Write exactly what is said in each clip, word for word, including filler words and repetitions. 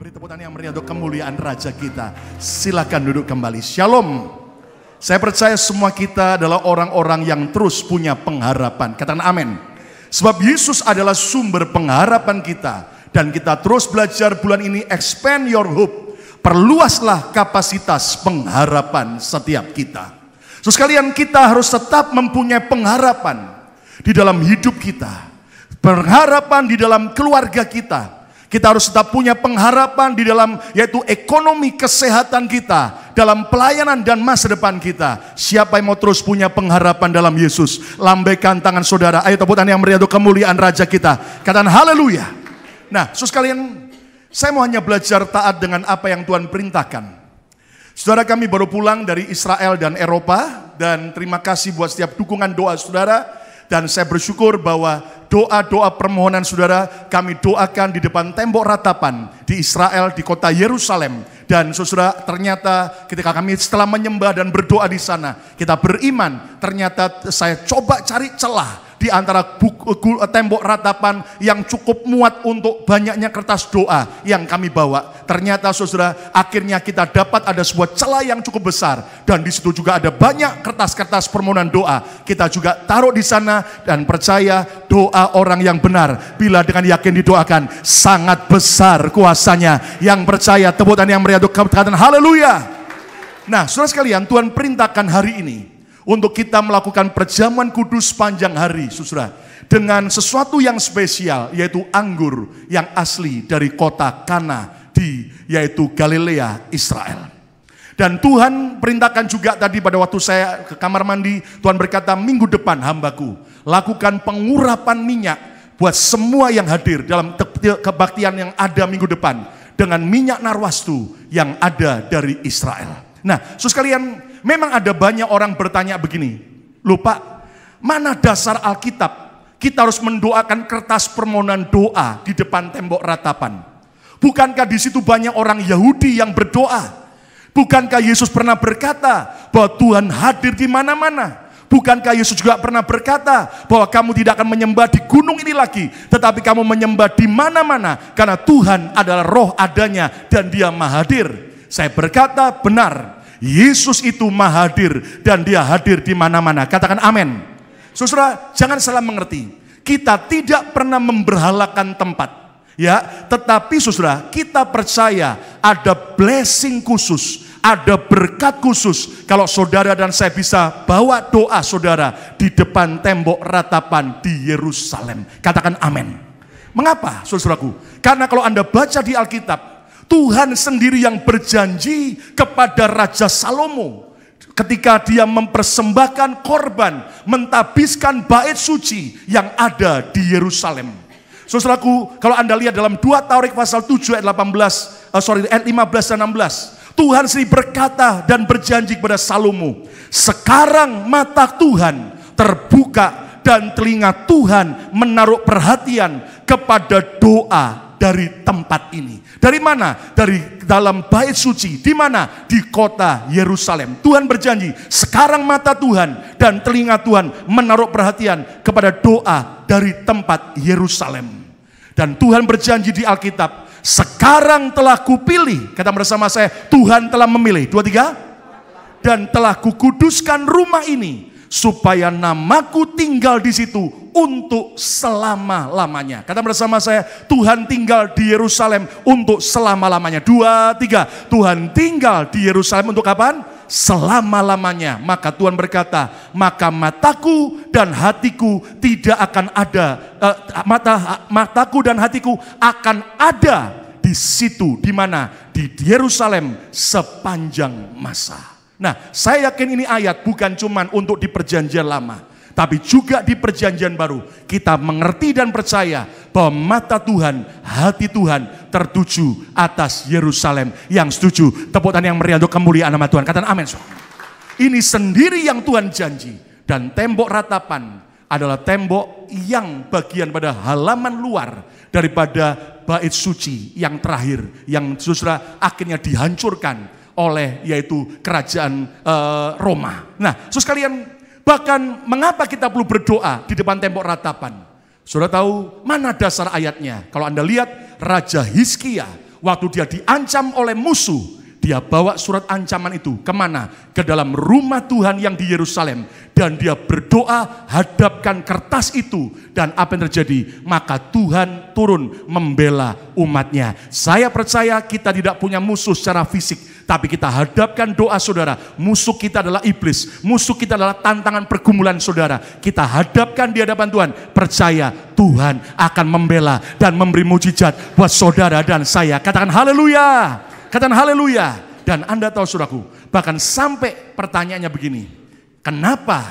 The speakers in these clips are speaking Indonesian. Beri tepuk tangan yang meriah untuk kemuliaan Raja kita. Silakan duduk kembali. Shalom. Saya percaya semua kita adalah orang-orang yang terus punya pengharapan. Katakan amin. Sebab Yesus adalah sumber pengharapan kita. Dan kita terus belajar bulan ini, expand your hope. Perluaslah kapasitas pengharapan setiap kita. So, sekalian kita harus tetap mempunyai pengharapan di dalam hidup kita. Pengharapan di dalam keluarga kita. Kita harus tetap punya pengharapan di dalam, yaitu ekonomi kesehatan kita, dalam pelayanan dan masa depan kita. Siapa yang mau terus punya pengharapan dalam Yesus? Lambaikan tangan saudara. Ayo tepuk tangan yang meriah untuk kemuliaan Raja kita. Katakan haleluya. Nah, saudara sekalian, saya mau hanya belajar taat dengan apa yang Tuhan perintahkan. Saudara, kami baru pulang dari Israel dan Eropa, dan terima kasih buat setiap dukungan doa saudara. Dan saya bersyukur bahwa doa-doa permohonan saudara kami doakan di depan tembok ratapan di Israel, di kota Yerusalem. Dan saudara, ternyata ketika kami setelah menyembah dan berdoa di sana, kita beriman, ternyata saya coba cari celah di antara buku, tembok ratapan yang cukup muat untuk banyaknya kertas doa yang kami bawa. Ternyata saudara, akhirnya kita dapat ada sebuah celah yang cukup besar. Dan di situ juga ada banyak kertas-kertas permohonan doa. Kita juga taruh di sana dan percaya doa orang yang benar, bila dengan yakin didoakan, sangat besar kuasanya. Yang percaya, tepuk tangan yang meriah untuk katakan haleluya. Nah, saudara sekalian, Tuhan perintahkan hari ini untuk kita melakukan perjamuan kudus panjang hari, saudara, dengan sesuatu yang spesial, yaitu anggur yang asli dari kota Kana, di, yaitu Galilea, Israel. Dan Tuhan perintahkan juga tadi pada waktu saya ke kamar mandi, Tuhan berkata, minggu depan hambaku, lakukan pengurapan minyak buat semua yang hadir dalam kebaktian yang ada minggu depan, dengan minyak narwastu yang ada dari Israel. Nah, saudara sekalian, memang ada banyak orang bertanya begini, lupa, mana dasar Alkitab kita harus mendoakan kertas permohonan doa di depan tembok ratapan? Bukankah di situ banyak orang Yahudi yang berdoa? Bukankah Yesus pernah berkata bahwa Tuhan hadir di mana-mana? Bukankah Yesus juga pernah berkata bahwa kamu tidak akan menyembah di gunung ini lagi, tetapi kamu menyembah di mana-mana, karena Tuhan adalah roh adanya dan dia mahadir. Saya berkata benar, Yesus itu maha hadir dan dia hadir di mana-mana. Katakan amin. Saudara, jangan salah mengerti. Kita tidak pernah memberhalakan tempat, ya, tetapi saudara, kita percaya ada blessing khusus, ada berkat khusus kalau saudara dan saya bisa bawa doa saudara di depan tembok ratapan di Yerusalem. Katakan amin. Mengapa, saudaraku? Karena kalau Anda baca di Alkitab, Tuhan sendiri yang berjanji kepada Raja Salomo ketika dia mempersembahkan korban, mentabiskan bait suci yang ada di Yerusalem. Saudaraku, kalau Anda lihat dalam dua Taurik pasal tujuh ayat delapan belas, sorry ayat lima belas dan enam belas, Tuhan sendiri berkata dan berjanji kepada Salomo, "Sekarang mata Tuhan terbuka dan telinga Tuhan menaruh perhatian kepada doa dari tempat ini." Dari mana? Dari dalam bait suci. Di mana? Di kota Yerusalem. Tuhan berjanji, sekarang mata Tuhan dan telinga Tuhan menaruh perhatian kepada doa dari tempat Yerusalem. Dan Tuhan berjanji di Alkitab, sekarang telah kupilih, kata bersama saya, Tuhan telah memilih, dua tiga, dan telah kukuduskan rumah ini, supaya namaku tinggal di situ untuk selama-lamanya. Kata bersama saya, Tuhan tinggal di Yerusalem untuk selama-lamanya. Dua, tiga. Tuhan tinggal di Yerusalem untuk kapan? Selama-lamanya. Maka Tuhan berkata, maka mataku dan hatiku tidak akan ada, eh, mata, mataku dan hatiku akan ada di situ. Di mana? Di Yerusalem sepanjang masa. Nah, saya yakin ini ayat bukan cuman untuk di Perjanjian Lama, tapi juga di Perjanjian Baru. Kita mengerti dan percaya bahwa mata Tuhan, hati Tuhan tertuju atas Yerusalem. Yang setuju, tepuk tangan yang meriah untuk kemuliaan nama Tuhan. Katakan amin. Ini sendiri yang Tuhan janji. Dan tembok ratapan adalah tembok yang bagian pada halaman luar daripada bait suci yang terakhir, yang saudara akhirnya dihancurkan oleh, yaitu kerajaan e, Roma. Nah, saudara sekalian, bahkan mengapa kita perlu berdoa di depan tembok ratapan? Saudara tahu mana dasar ayatnya? Kalau Anda lihat Raja Hizkia, waktu dia diancam oleh musuh, dia bawa surat ancaman itu kemana? Ke dalam rumah Tuhan yang di Yerusalem. Dan dia berdoa, hadapkan kertas itu. Dan apa yang terjadi? Maka Tuhan turun membela umatnya. Saya percaya kita tidak punya musuh secara fisik. Tapi kita hadapkan doa saudara. Musuh kita adalah iblis. Musuh kita adalah tantangan pergumulan saudara. Kita hadapkan di hadapan Tuhan. Percaya Tuhan akan membela dan memberi mujizat buat saudara dan saya. Katakan haleluya. Katakan haleluya. Dan Anda tahu saudaraku, bahkan sampai pertanyaannya begini, kenapa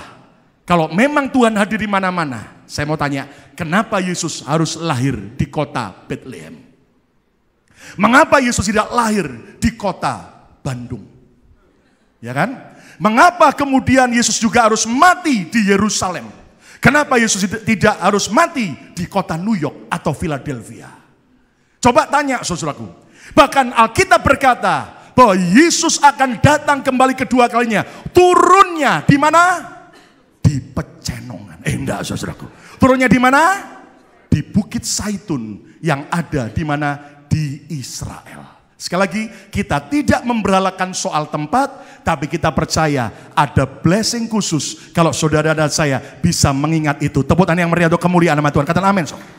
kalau memang Tuhan hadir di mana-mana? Saya mau tanya, kenapa Yesus harus lahir di kota Bethlehem? Mengapa Yesus tidak lahir di kota Bandung? Ya kan? Mengapa kemudian Yesus juga harus mati di Yerusalem? Kenapa Yesus tidak harus mati di kota New York atau Philadelphia? Coba tanya saudaraku. Bahkan Alkitab berkata bahwa Yesus akan datang kembali kedua kalinya. Turunnya di mana? Di Pecenongan. Eh enggak, saudaraku. Turunnya di mana? Di Bukit Saitun yang ada di mana? Di Israel. Sekali lagi, kita tidak memberalakan soal tempat, tapi kita percaya ada blessing khusus kalau saudara dan saya bisa mengingat itu. Tepuk tangan yang meriah untuk kemuliaan nama Tuhan. Katakan amin, saudara.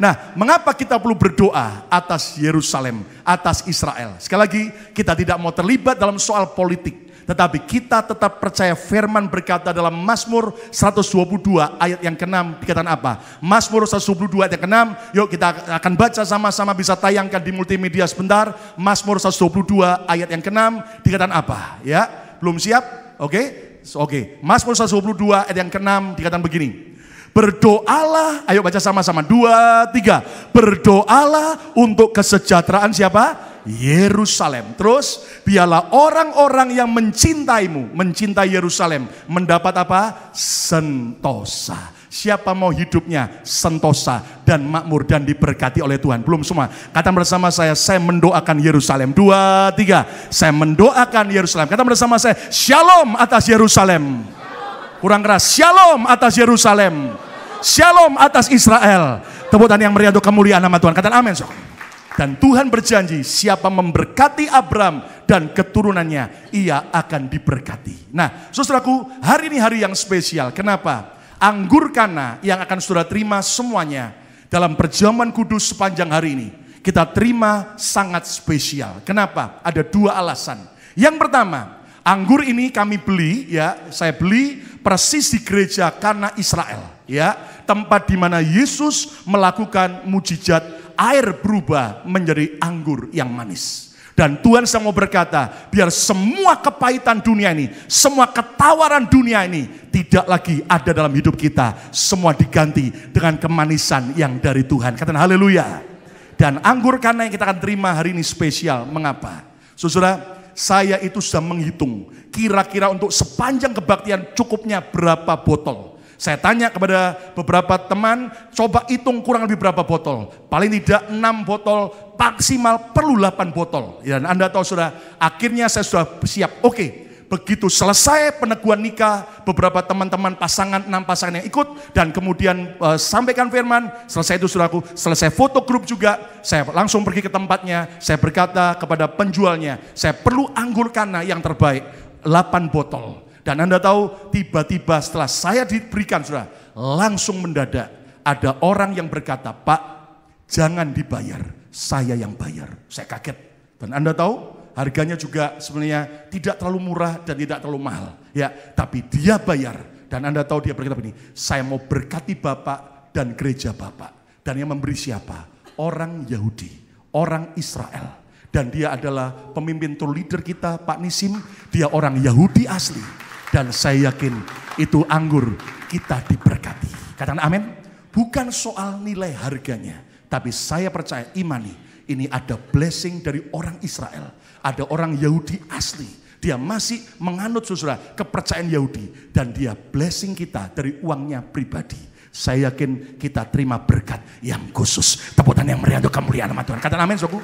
Nah, mengapa kita perlu berdoa atas Yerusalem, atas Israel? Sekali lagi, kita tidak mau terlibat dalam soal politik. Tetapi kita tetap percaya firman berkata dalam Mazmur seratus dua puluh dua ayat yang keenam dikatakan apa? Mazmur seratus dua puluh dua ayat yang keenam, yuk kita akan baca sama-sama, bisa tayangkan di multimedia sebentar. Mazmur seratus dua puluh dua ayat yang keenam dikatakan apa? Ya, belum siap? Oke, so, oke. Mazmur seratus dua puluh dua ayat yang keenam dikatakan begini. Berdoalah, ayo baca sama-sama, dua, tiga. Berdoalah untuk kesejahteraan siapa? Yerusalem. Terus, biarlah orang-orang yang mencintaimu, mencintai Yerusalem, mendapat apa? Sentosa. Siapa mau hidupnya sentosa dan makmur dan diberkati oleh Tuhan? Belum semua. Kata bersama saya, saya mendoakan Yerusalem. Dua, tiga. Saya mendoakan Yerusalem. Kata bersama saya, shalom atas Yerusalem. Kurang keras, shalom atas Yerusalem, shalom atas Israel. Tepuk tangan yang meriah untuk kemuliaan nama Tuhan. Katakan amin, saudara. Dan Tuhan berjanji, siapa memberkati Abraham dan keturunannya, ia akan diberkati. Nah, saudaraku, hari ini hari yang spesial. Kenapa? Anggur Kana yang akan saudara terima semuanya dalam perjamuan kudus sepanjang hari ini, kita terima sangat spesial. Kenapa? Ada dua alasan. Yang pertama, anggur ini kami beli, ya, saya beli persis di gereja Kana Israel, ya, tempat di mana Yesus melakukan mujizat air berubah menjadi anggur yang manis. Dan Tuhan saya mau berkata, biar semua kepahitan dunia ini, semua ketawaran dunia ini tidak lagi ada dalam hidup kita. Semua diganti dengan kemanisan yang dari Tuhan. Katakan haleluya. Dan anggur Kana yang kita akan terima hari ini spesial. Mengapa? Saudara, saya itu sudah menghitung kira-kira untuk sepanjang kebaktian cukupnya berapa botol. Saya tanya kepada beberapa teman, coba hitung kurang lebih berapa botol. Paling tidak enam botol, maksimal perlu delapan botol. Dan Anda tahu sudah, akhirnya saya sudah siap. Oke, begitu selesai peneguhan nikah, beberapa teman-teman pasangan, enam pasangan yang ikut, dan kemudian e, sampaikan firman, selesai itu saudaraku, selesai foto grup juga, saya langsung pergi ke tempatnya, saya berkata kepada penjualnya, saya perlu anggur Kana yang terbaik, delapan botol. Dan Anda tahu, tiba-tiba setelah saya diberikan, saudara, langsung mendadak ada orang yang berkata, Pak, jangan dibayar, saya yang bayar. Saya kaget. Dan Anda tahu, harganya juga sebenarnya tidak terlalu murah dan tidak terlalu mahal, ya, tapi dia bayar. Dan Anda tahu dia berkata begini, saya mau berkati Bapak dan gereja Bapak. Dan yang memberi siapa? Orang Yahudi, orang Israel. Dan dia adalah pemimpin tour leader kita, Pak Nisim. Dia orang Yahudi asli. Dan saya yakin itu anggur kita diberkati. Katakan amin. Bukan soal nilai harganya. Tapi saya percaya, imani, ini ada blessing dari orang Israel. Ada orang Yahudi asli. Dia masih menganut saudara kepercayaan Yahudi. Dan dia blessing kita dari uangnya pribadi. Saya yakin kita terima berkat yang khusus. Tepuk tangan yang meriah untuk kemuliaan nama Tuhan. Katakan amin, saudaraku.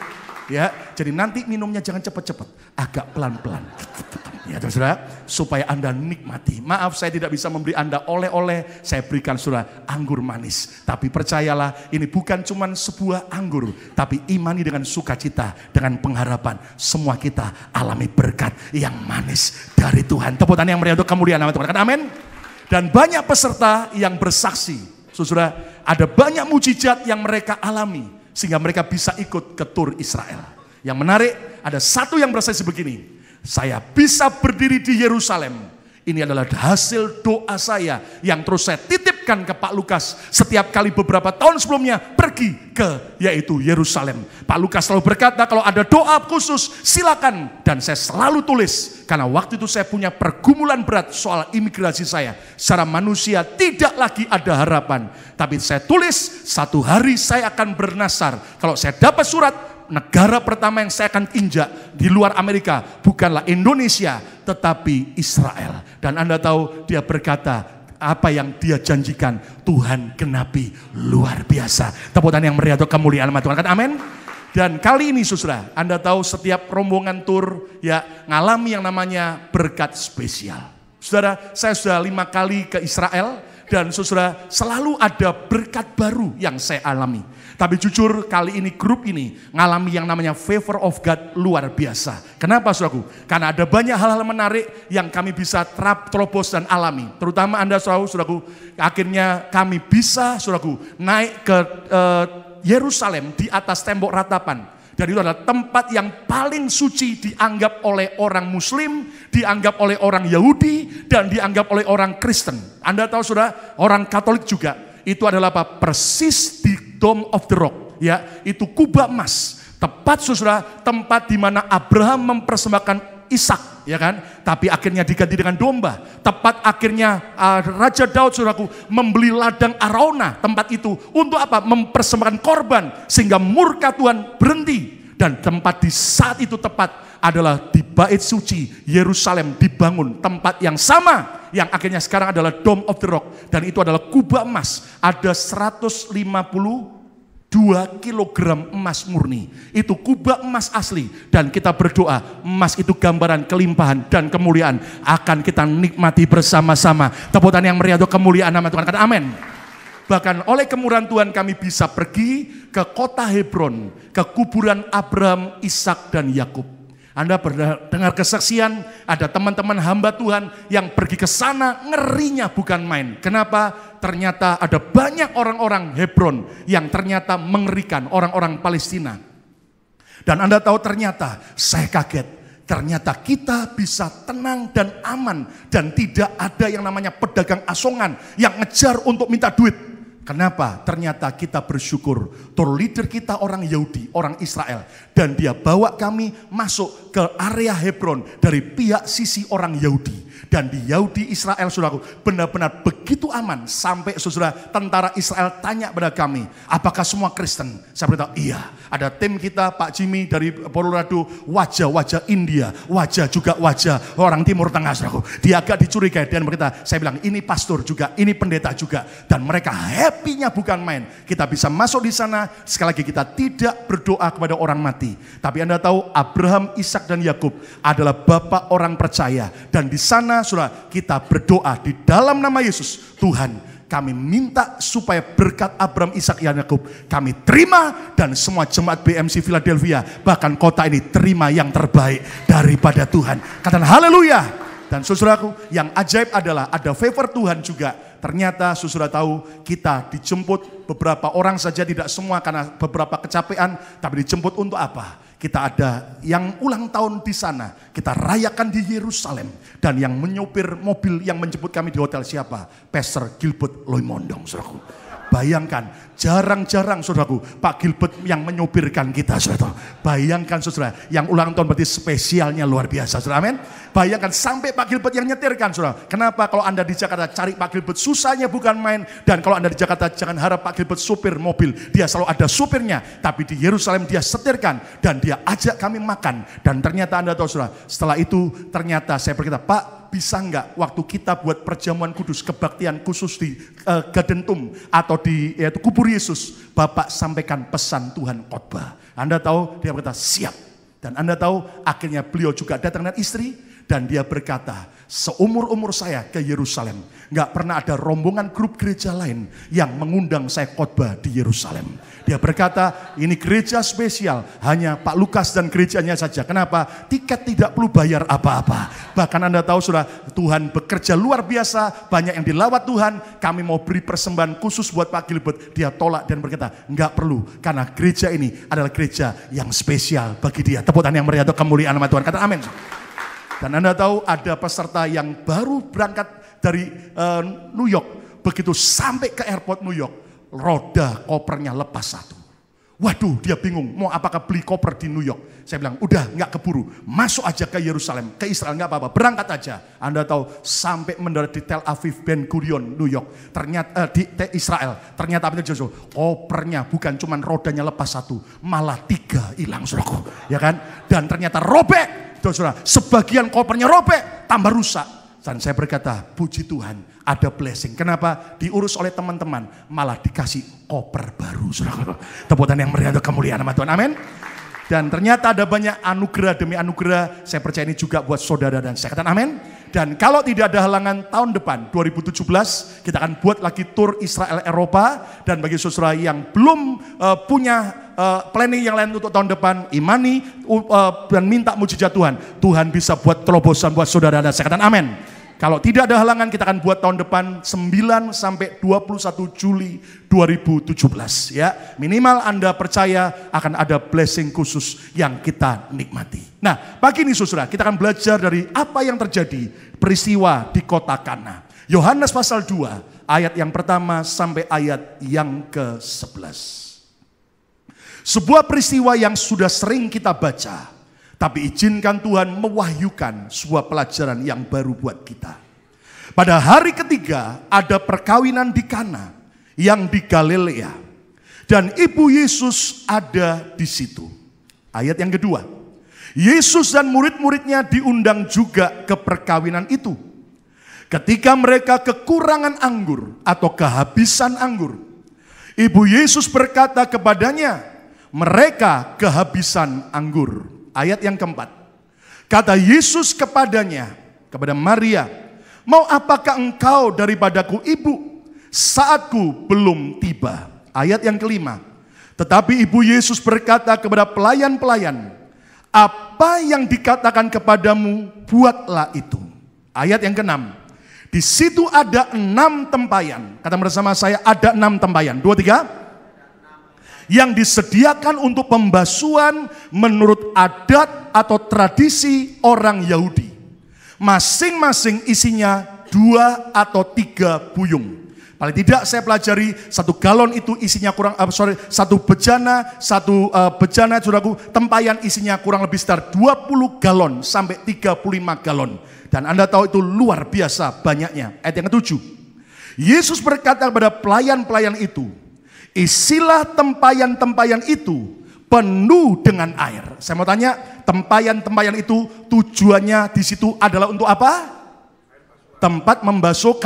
Ya, jadi nanti minumnya jangan cepat-cepat, agak pelan-pelan. Ya, saudara, supaya Anda nikmati. Maaf, saya tidak bisa memberi Anda oleh-oleh, saya berikan saudara anggur manis. Tapi percayalah, ini bukan cuma sebuah anggur, tapi imani dengan sukacita, dengan pengharapan. Semua kita alami berkat yang manis dari Tuhan. Tepuk tangan yang meriah untuk kemuliaan nama Tuhan. Amin. Dan banyak peserta yang bersaksi. Saudara, ada banyak mujizat yang mereka alami sehingga mereka bisa ikut ke tur Israel. Yang menarik, ada satu yang bersaksi begini. Saya bisa berdiri di Yerusalem. Ini adalah hasil doa saya yang terus saya titipkan ke Pak Lukas setiap kali beberapa tahun sebelumnya pergi ke yaitu Yerusalem. Pak Lukas selalu berkata kalau ada doa khusus silakan, dan saya selalu tulis karena waktu itu saya punya pergumulan berat soal imigrasi saya. Secara manusia tidak lagi ada harapan, tapi saya tulis satu hari saya akan bernasar. Kalau saya dapat surat, negara pertama yang saya akan injak di luar Amerika bukanlah Indonesia tetapi Israel. Dan Anda tahu dia berkata apa yang dia janjikan Tuhan kenapi luar biasa. Tepuk tangan yang meriah untuk kemuliaan nama Tuhan. Amin. Dan kali ini saudara, Anda tahu setiap rombongan tur ya ngalami yang namanya berkat spesial. Saudara, saya sudah lima kali ke Israel dan saudara selalu ada berkat baru yang saya alami. Tapi jujur kali ini grup ini ngalami yang namanya favor of God luar biasa. Kenapa saudaraku? Karena ada banyak hal-hal menarik yang kami bisa terap, terobos dan alami. Terutama Anda saudaraku, akhirnya kami bisa saudaraku naik ke uh, Yerusalem di atas tembok ratapan. Dan itu adalah tempat yang paling suci dianggap oleh orang Muslim, dianggap oleh orang Yahudi, dan dianggap oleh orang Kristen. Anda tahu saudara, orang Katolik juga. Itu adalah apa? Persis di Dome of the Rock, ya, itu kubah emas, tepat saudara, tempat di mana Abraham mempersembahkan Ishak, ya kan? Tapi akhirnya diganti dengan domba. Tepat akhirnya uh, Raja Daud saudaraku membeli ladang Arauna, tempat itu untuk apa? Mempersembahkan korban sehingga murka Tuhan berhenti. Dan tempat di saat itu tepat adalah di Bait Suci Yerusalem dibangun, tempat yang sama yang akhirnya sekarang adalah Dome of the Rock. Dan itu adalah kubah emas, ada seratus lima puluh dua kilogram emas murni. Itu kubah emas asli. Dan kita berdoa emas itu gambaran kelimpahan dan kemuliaan akan kita nikmati bersama-sama. Tepuk tangan yang meriah untuk kemuliaan nama Tuhan. Kata amin. Bahkan oleh kemurahan Tuhan kami bisa pergi ke kota Hebron, ke kuburan Abraham, Ishak, dan Yakub. Anda pernah dengar kesaksian, ada teman-teman hamba Tuhan yang pergi ke sana, ngerinya bukan main. Kenapa? Ternyata ada banyak orang-orang Hebron yang ternyata mengerikan orang-orang Palestina. Dan Anda tahu ternyata, saya kaget. Ternyata kita bisa tenang dan aman dan tidak ada yang namanya pedagang asongan yang ngejar untuk minta duit. Kenapa? Ternyata kita bersyukur tour leader kita orang Yahudi, orang Israel, dan dia bawa kami masuk ke area Hebron dari pihak sisi orang Yahudi. Dan di Yahudi Israel saudaraku benar-benar begitu aman sampai saudara tentara Israel tanya pada kami, apakah semua Kristen? Saya beritahu iya. Ada tim kita Pak Jimmy dari Polorado, wajah-wajah India, wajah juga wajah orang Timur Tengah saudaraku. Dia agak dicurigai dan mereka, saya bilang ini pastor juga, ini pendeta juga, dan mereka hebat. Apinya bukan main. Kita bisa masuk di sana. Sekali lagi kita tidak berdoa kepada orang mati. Tapi Anda tahu Abraham, Ishak, dan Yakub adalah bapak orang percaya. Dan di sana saudara kita berdoa di dalam nama Yesus. Tuhan, kami minta supaya berkat Abraham, Ishak, dan Yakub kami terima, dan semua jemaat B M C Philadelphia bahkan kota ini terima yang terbaik daripada Tuhan. Katakan haleluya. Dan saudaraku yang ajaib adalah ada favor Tuhan juga. Ternyata saudara tahu kita dijemput beberapa orang saja, tidak semua karena beberapa kecapean, tapi dijemput untuk apa? Kita ada yang ulang tahun di sana, kita rayakan di Yerusalem. Dan yang menyopir mobil yang menjemput kami di hotel siapa? Pastor Gilbert Loymondong, saudaraku. Bayangkan, jarang-jarang saudaraku Pak Gilbert yang menyopirkan kita, saudara. Bayangkan saudara, yang ulang tahun berarti spesialnya luar biasa, saudara. Amin. Bayangkan sampai Pak Gilbert yang nyetirkan, saudara. Kenapa kalau Anda di Jakarta cari Pak Gilbert susahnya bukan main, dan kalau Anda di Jakarta jangan harap Pak Gilbert supir mobil, dia selalu ada supirnya, tapi di Yerusalem dia setirkan dan dia ajak kami makan. Dan ternyata Anda tahu saudara, setelah itu ternyata saya berkata, Pak, bisa nggak waktu kita buat perjamuan kudus, kebaktian khusus di uh, Gadentum atau di yaitu kubur Yesus, Bapak sampaikan pesan Tuhan khotbah. Anda tahu dia berkata siap. Dan Anda tahu akhirnya beliau juga datang dengan istri. Dan dia berkata, seumur-umur saya ke Yerusalem, nggak pernah ada rombongan grup gereja lain yang mengundang saya khotbah di Yerusalem. Dia berkata, ini gereja spesial, hanya Pak Lukas dan gerejanya saja. Kenapa? Tiket tidak perlu bayar apa-apa. Bahkan Anda tahu sudah, Tuhan bekerja luar biasa, banyak yang dilawat Tuhan. Kami mau beri persembahan khusus buat Pak Gilbert. Dia tolak dan berkata, nggak perlu, karena gereja ini adalah gereja yang spesial bagi dia. Tepuk tangan yang meriah untuk kemuliaan nama Tuhan. Kata amin. Dan Anda tahu ada peserta yang baru berangkat dari uh, New York. Begitu sampai ke airport New York, roda kopernya lepas satu. Waduh, dia bingung, mau apakah beli koper di New York? Saya bilang, udah nggak keburu, masuk aja ke Yerusalem, ke Israel, nggak apa-apa, berangkat aja. Anda tahu, sampai mendarat di Tel Aviv, Ben Gurion, New York, ternyata eh, di Israel, ternyata apa itu? Kopernya bukan cuman rodanya lepas satu, malah tiga hilang, saudara, ya kan? Dan ternyata robek, saudara, sebagian kopernya robek, tambah rusak. Dan saya berkata, puji Tuhan, ada blessing. Kenapa? Diurus oleh teman-teman, malah dikasih koper baru. Tepuk tangan yang meriah untuk kemuliaan nama Tuhan. Amin. Dan ternyata ada banyak anugerah demi anugerah. Saya percaya ini juga buat saudara dan saya. Katakan amin. Dan kalau tidak ada halangan, tahun depan dua ribu tujuh belas kita akan buat lagi tur Israel Eropa. Dan bagi saudara yang belum uh, punya Uh, planning yang lain untuk tahun depan, imani uh, dan minta mujizat Tuhan. Tuhan bisa buat terobosan buat saudara dan saya. Katakan amin. Kalau tidak ada halangan, kita akan buat tahun depan sembilan sampai dua puluh satu Juli dua ribu tujuh belas ya. Minimal Anda percaya akan ada blessing khusus yang kita nikmati. Nah, pagi ini saudara, kita akan belajar dari apa yang terjadi peristiwa di kota Kana. Yohanes pasal dua ayat yang pertama sampai ayat yang ke sebelas. Sebuah peristiwa yang sudah sering kita baca, tapi izinkan Tuhan mewahyukan sebuah pelajaran yang baru buat kita. Pada hari ketiga ada perkawinan di Kana yang di Galilea, dan ibu Yesus ada di situ. Ayat yang kedua, Yesus dan murid-muridnya diundang juga ke perkawinan itu. Ketika mereka kekurangan anggur atau kehabisan anggur, ibu Yesus berkata kepadanya, mereka kehabisan anggur. Ayat yang keempat. Kata Yesus kepadanya, kepada Maria, mau apakah engkau daripadaku ibu? Saatku belum tiba. Ayat yang kelima. Tetapi ibu Yesus berkata kepada pelayan-pelayan, apa yang dikatakan kepadamu, buatlah itu. Ayat yang keenam. Di situ ada enam tempayan. Kata bersama saya, ada enam tempayan. Dua, tiga. Yang disediakan untuk pembasuhan menurut adat atau tradisi orang Yahudi. Masing-masing isinya dua atau tiga buyung. Paling tidak saya pelajari, satu galon itu isinya kurang, uh, sorry, satu bejana, satu uh, bejana, saudaraku, tempayan isinya kurang lebih sekitar dua puluh galon sampai tiga puluh lima galon. Dan Anda tahu itu luar biasa banyaknya. Ayat yang ketujuh. Yesus berkata kepada pelayan-pelayan itu, isilah tempayan-tempayan itu penuh dengan air. Saya mau tanya, tempayan-tempayan itu tujuannya di situ adalah untuk apa? Tempat membasuh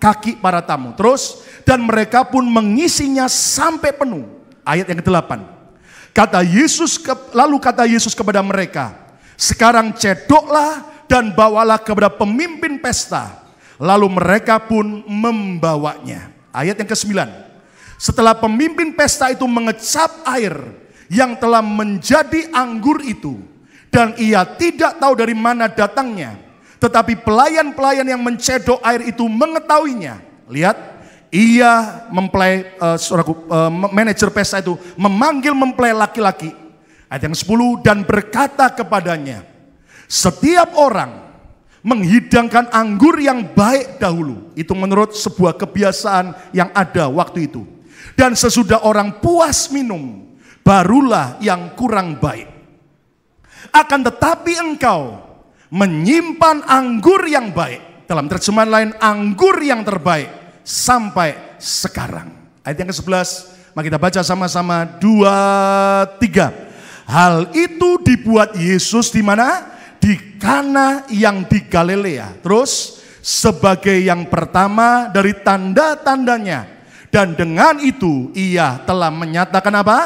kaki para tamu. Terus, dan mereka pun mengisinya sampai penuh. Ayat yang kedelapan. Kata Yesus ke, lalu kata Yesus kepada mereka, sekarang cedoklah dan bawalah kepada pemimpin pesta. Lalu mereka pun membawanya. Ayat yang kesembilan. Setelah pemimpin pesta itu mengecap air yang telah menjadi anggur itu, dan ia tidak tahu dari mana datangnya, tetapi pelayan-pelayan yang mencedok air itu mengetahuinya. Lihat, ia mempelai, uh, uh, manajer pesta itu memanggil mempelai laki-laki. Ayat yang sepuluh, dan berkata kepadanya, setiap orang menghidangkan anggur yang baik dahulu. Itu menurut sebuah kebiasaan yang ada waktu itu. Dan sesudah orang puas minum, barulah yang kurang baik. Akan tetapi engkau menyimpan anggur yang baik. Dalam terjemahan lain, anggur yang terbaik sampai sekarang. Ayat yang kesebelas, mari kita baca sama-sama. Dua, tiga. Hal itu dibuat Yesus di mana? Di Kana yang di Galilea. Terus, sebagai yang pertama dari tanda-tandanya. Dan dengan itu ia telah menyatakan apa?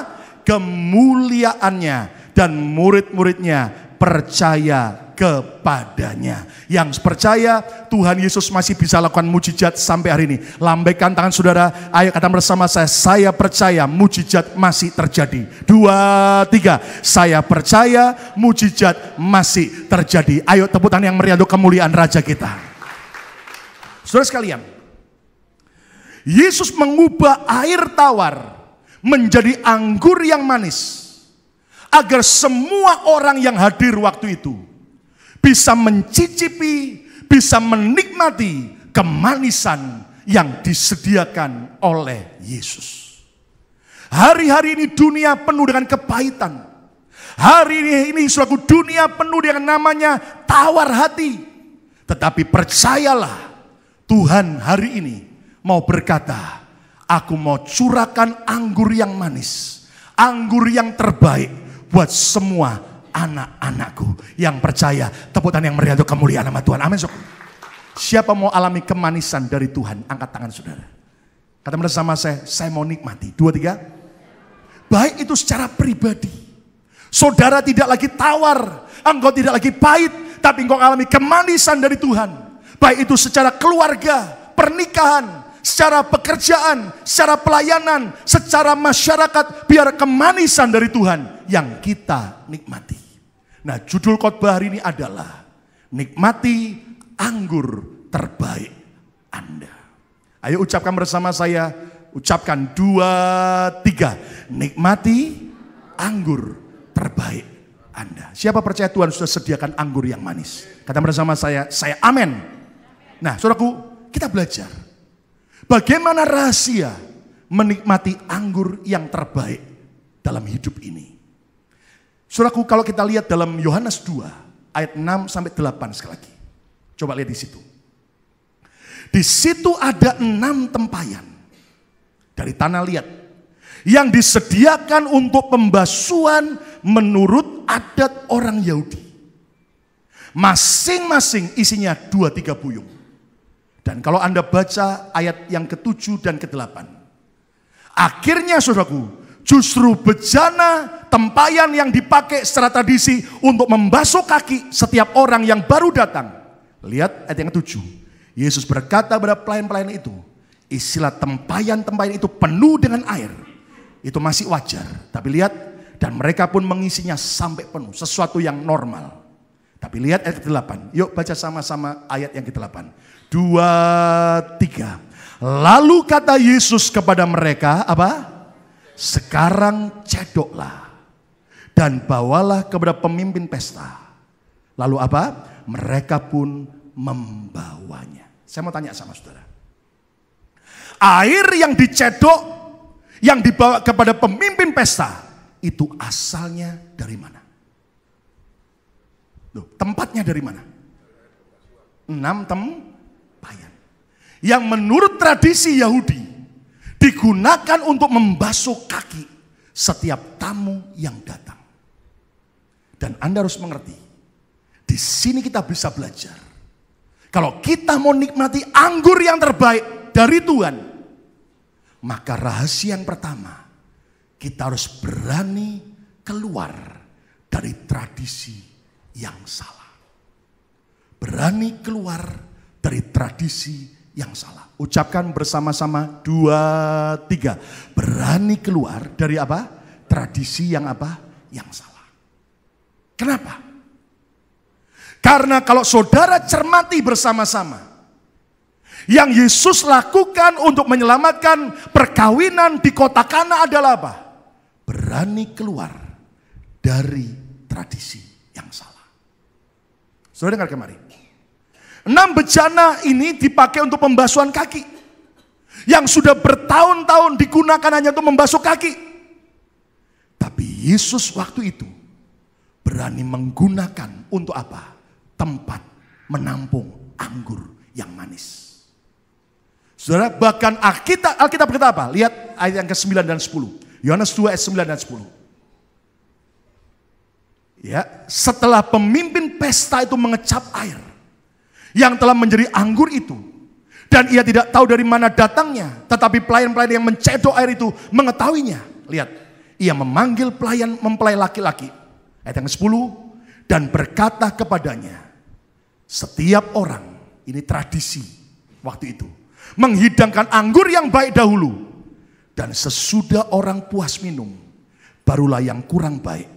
Kemuliaannya, dan murid-muridnya percaya kepadanya. Yang percaya Tuhan Yesus masih bisa lakukan mujizat sampai hari ini. Lambaikan tangan saudara, ayo katakan bersama saya, saya percaya mujizat masih terjadi. Dua, tiga, saya percaya mujizat masih terjadi. Ayo tepuk tangan yang meriah untuk kemuliaan Raja kita. Saudara sekalian, Yesus mengubah air tawar menjadi anggur yang manis, agar semua orang yang hadir waktu itu bisa mencicipi, bisa menikmati kemanisan yang disediakan oleh Yesus. Hari-hari ini dunia penuh dengan kepahitan. Hari ini suatu dunia penuh dengan namanya tawar hati. Tetapi percayalah, Tuhan hari ini mau berkata, aku mau curahkan anggur yang manis, anggur yang terbaik buat semua anak-anakku. Yang percaya, tepuk tangan yang meriah untuk kemuliaan nama Tuhan. Amin. Siapa mau alami kemanisan dari Tuhan? Angkat tangan saudara. Kata bersama saya, saya mau nikmati. Dua, tiga. Baik itu secara pribadi, saudara tidak lagi tawar, engkau tidak lagi pahit, tapi engkau alami kemanisan dari Tuhan. Baik itu secara keluarga, pernikahan, secara pekerjaan, secara pelayanan, secara masyarakat, biar kemanisan dari Tuhan yang kita nikmati. Nah, judul khotbah hari ini adalah nikmati anggur terbaik Anda. Ayo ucapkan bersama saya, ucapkan dua, tiga. Nikmati anggur terbaik Anda. Siapa percaya Tuhan sudah sediakan anggur yang manis? Kata bersama saya, saya amin. Nah, saudaraku, kita belajar bagaimana rahasia menikmati anggur yang terbaik dalam hidup ini. Saudaraku, kalau kita lihat dalam Yohanes dua ayat enam sampai delapan sekali lagi. Coba lihat di situ. Di situ ada enam tempayan dari tanah liat yang disediakan untuk pembasuhan menurut adat orang Yahudi. Masing-masing isinya dua tiga buyung. Dan kalau Anda baca ayat yang ketujuh dan kedelapan, akhirnya saudaraku, justru bejana tempayan yang dipakai secara tradisi untuk membasuh kaki setiap orang yang baru datang. Lihat ayat yang ketujuh. Yesus berkata pada pelayan-pelayan itu, isilah tempayan-tempayan itu penuh dengan air. Itu masih wajar. Tapi lihat, dan mereka pun mengisinya sampai penuh. Sesuatu yang normal. Tapi lihat ayat kedelapan. Yuk baca sama-sama ayat yang kedelapan. Dua, tiga. Lalu kata Yesus kepada mereka, apa? Sekarang cedoklah dan bawalah kepada pemimpin pesta. Lalu apa? Mereka pun membawanya. Saya mau tanya sama saudara. Air yang dicedok, yang dibawa kepada pemimpin pesta, itu asalnya dari mana? Loh, tempatnya dari mana? Enam tempayan. Yang menurut tradisi Yahudi digunakan untuk membasuh kaki setiap tamu yang datang. Dan Anda harus mengerti, di sini kita bisa belajar. Kalau kita mau nikmati anggur yang terbaik dari Tuhan, maka rahasia yang pertama, kita harus berani keluar dari tradisi yang salah. Berani keluar dari tradisi yang salah. Ucapkan bersama-sama dua, tiga. Berani keluar dari apa? Tradisi yang apa? Yang salah. Kenapa? Karena kalau saudara cermati bersama-sama, yang Yesus lakukan untuk menyelamatkan perkawinan di kota Kana adalah apa? Berani keluar dari tradisi yang salah. Saudara dengar kemarin. Enam bejana ini dipakai untuk pembasuhan kaki. Yang sudah bertahun-tahun digunakan hanya untuk membasuh kaki. Tapi Yesus waktu itu berani menggunakan untuk apa? Tempat menampung anggur yang manis. Saudara, bahkan Alkitab, Alkitab berkata apa? Lihat ayat yang ke sembilan dan sepuluh. Yohanes dua ayat sembilan dan sepuluh. Ya, setelah pemimpin pesta itu mengecap air yang telah menjadi anggur itu, dan ia tidak tahu dari mana datangnya, tetapi pelayan-pelayan yang mencedok air itu mengetahuinya. Lihat, ia memanggil pelayan mempelai laki-laki. Ayat yang ke sepuluh. dan berkata kepadanya, setiap orang, ini tradisi waktu itu, menghidangkan anggur yang baik dahulu, dan sesudah orang puas minum, barulah yang kurang baik,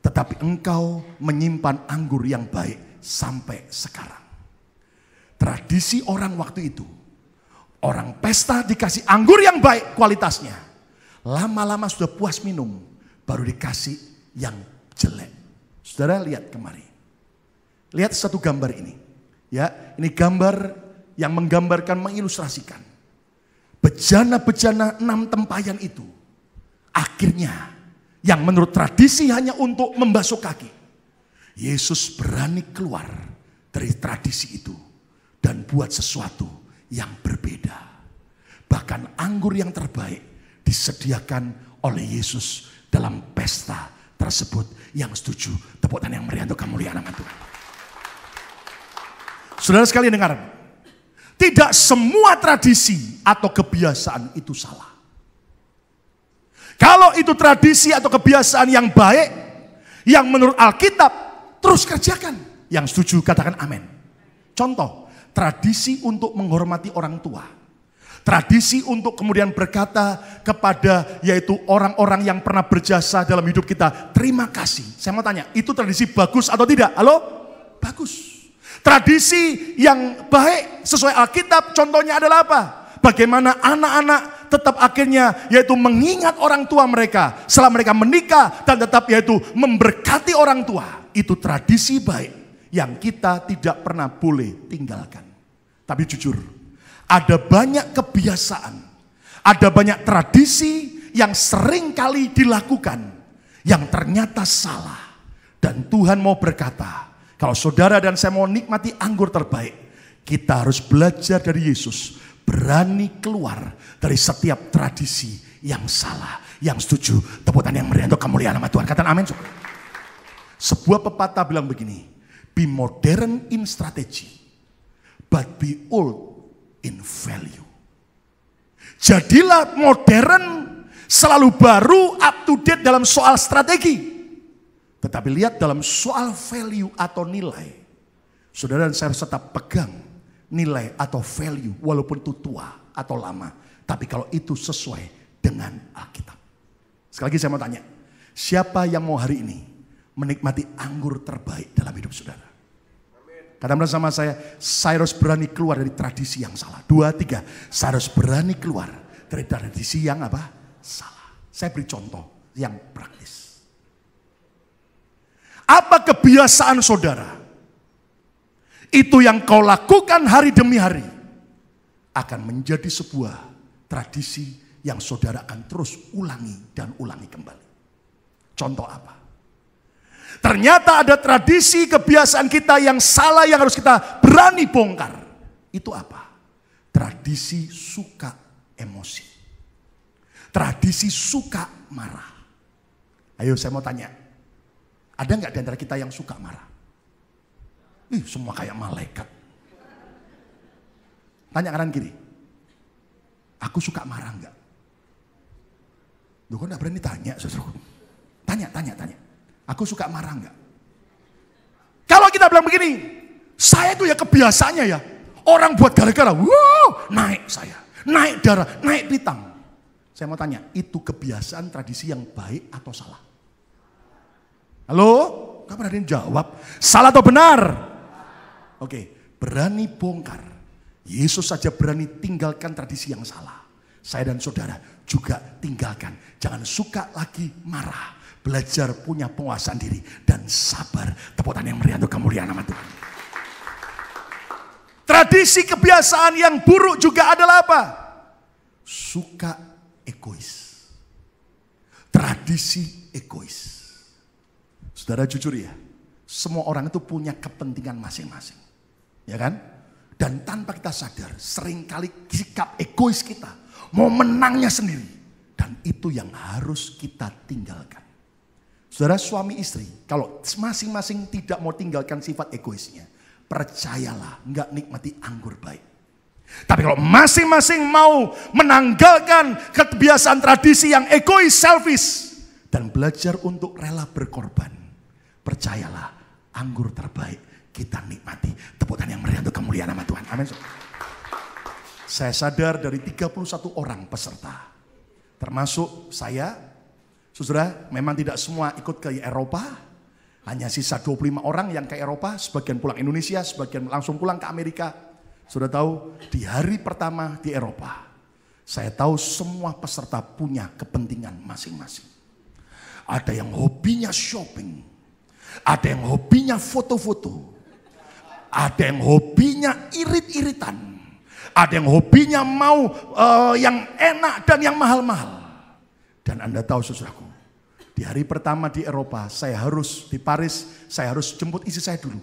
tetapi engkau menyimpan anggur yang baik sampai sekarang. Tradisi orang waktu itu, orang pesta dikasih anggur yang baik kualitasnya, lama-lama sudah puas minum, baru dikasih yang jelek. Saudara lihat kemari. Lihat satu gambar ini. Ya, ini gambar yang menggambarkan, mengilustrasikan. Bejana-bejana enam tempayan itu. Akhirnya, yang menurut tradisi hanya untuk membasuh kaki. Yesus berani keluar dari tradisi itu. Dan buat sesuatu yang berbeda. Bahkan anggur yang terbaik disediakan oleh Yesus dalam pesta tersebut. Yang setuju, tepuk tangan yang meriah untuk kemuliaan nama Tuhan. Saudara sekalian dengar, tidak semua tradisi atau kebiasaan itu salah. Kalau itu tradisi atau kebiasaan yang baik, yang menurut Alkitab, terus kerjakan. Yang setuju katakan amin. Contoh, tradisi untuk menghormati orang tua. Tradisi untuk kemudian berkata kepada yaitu orang-orang yang pernah berjasa dalam hidup kita, terima kasih. Saya mau tanya, itu tradisi bagus atau tidak? Halo? Bagus. Tradisi yang baik sesuai Alkitab contohnya adalah apa? Bagaimana anak-anak tetap akhirnya yaitu mengingat orang tua mereka setelah mereka menikah dan tetap yaitu memberkati orang tua. Itu tradisi baik yang kita tidak pernah boleh tinggalkan. Tapi jujur, ada banyak kebiasaan, ada banyak tradisi yang sering kali dilakukan, yang ternyata salah. Dan Tuhan mau berkata, kalau saudara dan saya mau nikmati anggur terbaik, kita harus belajar dari Yesus, berani keluar dari setiap tradisi yang salah. Yang setuju, tepuk tangan yang meriah untuk kemuliaan nama Tuhan. Katakan amin. Sebuah pepatah bilang begini, be modern in strategy, but be old in value. Jadilah modern, selalu baru, up to date dalam soal strategi. Tetapi lihat dalam soal value atau nilai. Saudara dan saya harus tetap pegang nilai atau value walaupun itu tua atau lama. Tapi kalau itu sesuai dengan Alkitab. Sekali lagi saya mau tanya, siapa yang mau hari ini menikmati anggur terbaik dalam hidup saudara? Kata-kata sama saya, saya harus berani keluar dari tradisi yang salah. Dua, tiga, saya harus berani keluar dari tradisi yang apa? Salah. Saya beri contoh yang praktis. Apa kebiasaan saudara? Itu yang kau lakukan hari demi hari. Akan menjadi sebuah tradisi yang saudara akan terus ulangi dan ulangi kembali. Contoh apa? Ternyata ada tradisi kebiasaan kita yang salah yang harus kita berani bongkar. Itu apa? Tradisi suka emosi. Tradisi suka marah. Ayo saya mau tanya. Ada nggak di antara kita yang suka marah? Ih, semua kayak malaikat. Tanya kanan kiri. Aku suka marah nggak? Duh, kok nggak berani tanya, saudara? Tanya, tanya, tanya. Aku suka marah enggak? Kalau kita bilang begini, saya itu ya kebiasaannya ya, orang buat gara-gara, wow, naik saya, naik darah, naik pitang. Saya mau tanya, itu kebiasaan tradisi yang baik atau salah? Halo? Gak pernah ada yang jawab. Salah atau benar? Oke, berani bongkar. Yesus saja berani tinggalkan tradisi yang salah. Saya dan saudara juga tinggalkan. Jangan suka lagi marah. Belajar punya penguasaan diri dan sabar. Tepuk tangan yang meriah untuk kemuliaan nama Tuhan. Tradisi kebiasaan yang buruk juga adalah apa? Suka egois. Tradisi egois. Saudara jujur ya, semua orang itu punya kepentingan masing-masing. Ya kan? Dan tanpa kita sadar, seringkali sikap egois kita mau menangnya sendiri. Dan itu yang harus kita tinggalkan. Saudara suami istri, kalau masing-masing tidak mau tinggalkan sifat egoisnya, percayalah nggak nikmati anggur baik. Tapi kalau masing-masing mau menanggalkan kebiasaan tradisi yang egois, selfish, dan belajar untuk rela berkorban, percayalah anggur terbaik kita nikmati. Tepuk tangan yang meriah untuk kemuliaan nama Tuhan. Amin. Saya sadar dari tiga puluh satu orang peserta, termasuk saya, saudara, memang tidak semua ikut ke Eropa. Hanya sisa dua puluh lima orang yang ke Eropa, sebagian pulang Indonesia, sebagian langsung pulang ke Amerika. Sudah tahu, di hari pertama di Eropa, saya tahu semua peserta punya kepentingan masing-masing. Ada yang hobinya shopping, ada yang hobinya foto-foto, ada yang hobinya irit-iritan. Ada yang hobinya mau uh, yang enak dan yang mahal-mahal. Dan Anda tahu saudaraku, di hari pertama di Eropa, saya harus di Paris, saya harus jemput istri saya dulu.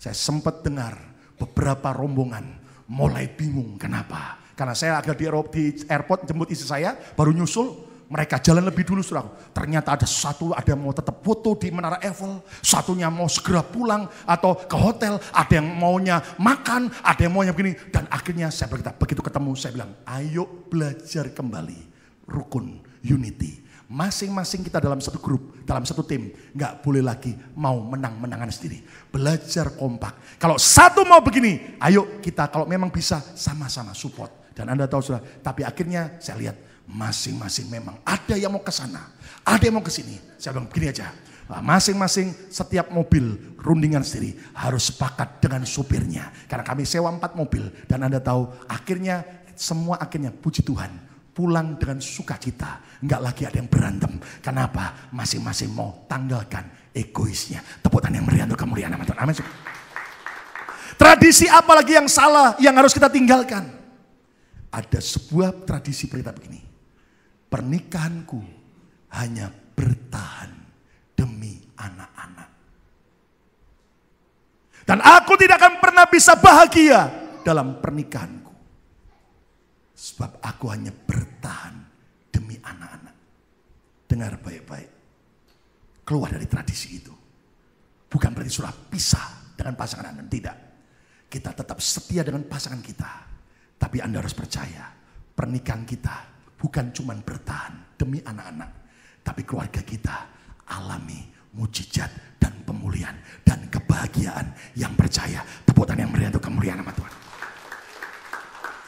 Saya sempat dengar beberapa rombongan mulai bingung kenapa. Karena saya agak di, Eropa, di airport jemput istri saya, baru nyusul. Mereka jalan lebih dulu saudaraku. Ternyata ada satu, ada yang mau tetap foto di Menara Eiffel, satunya mau segera pulang atau ke hotel, ada yang maunya makan, ada yang maunya begini. Dan akhirnya saya berkata, begitu ketemu saya bilang, ayo belajar kembali rukun, unity. Masing-masing kita dalam satu grup, dalam satu tim, nggak boleh lagi mau menang-menangan sendiri. Belajar kompak. Kalau satu mau begini, ayo kita kalau memang bisa sama-sama support. Dan Anda tahu sudah, tapi akhirnya saya lihat masing-masing memang ada yang mau ke sana, ada yang mau ke sini. Saya bilang begini aja, masing-masing setiap mobil rundingan sendiri harus sepakat dengan supirnya. Karena kami sewa empat mobil dan Anda tahu akhirnya semua akhirnya puji Tuhan pulang dengan sukacita, nggak lagi ada yang berantem. Kenapa? Masing-masing mau tanggalkan egoisnya. Tepuk tangan yang meriah untuk kemuliaan nama Tuhan. Amin. Tradisi apa lagi yang salah yang harus kita tinggalkan? Ada sebuah tradisi berita begini. Pernikahanku hanya bertahan demi anak-anak. Dan aku tidak akan pernah bisa bahagia dalam pernikahanku. Sebab aku hanya bertahan demi anak-anak. Dengar baik-baik. Keluar dari tradisi itu. Bukan berarti sudah pisah dengan pasangan Anda. Tidak. Kita tetap setia dengan pasangan kita. Tapi Anda harus percaya. Pernikahan kita bukan cuma bertahan demi anak-anak, tapi keluarga kita alami mujizat dan pemulihan dan kebahagiaan yang percaya. Tepuk tangan yang meriah untuk kemuliaan nama Tuhan.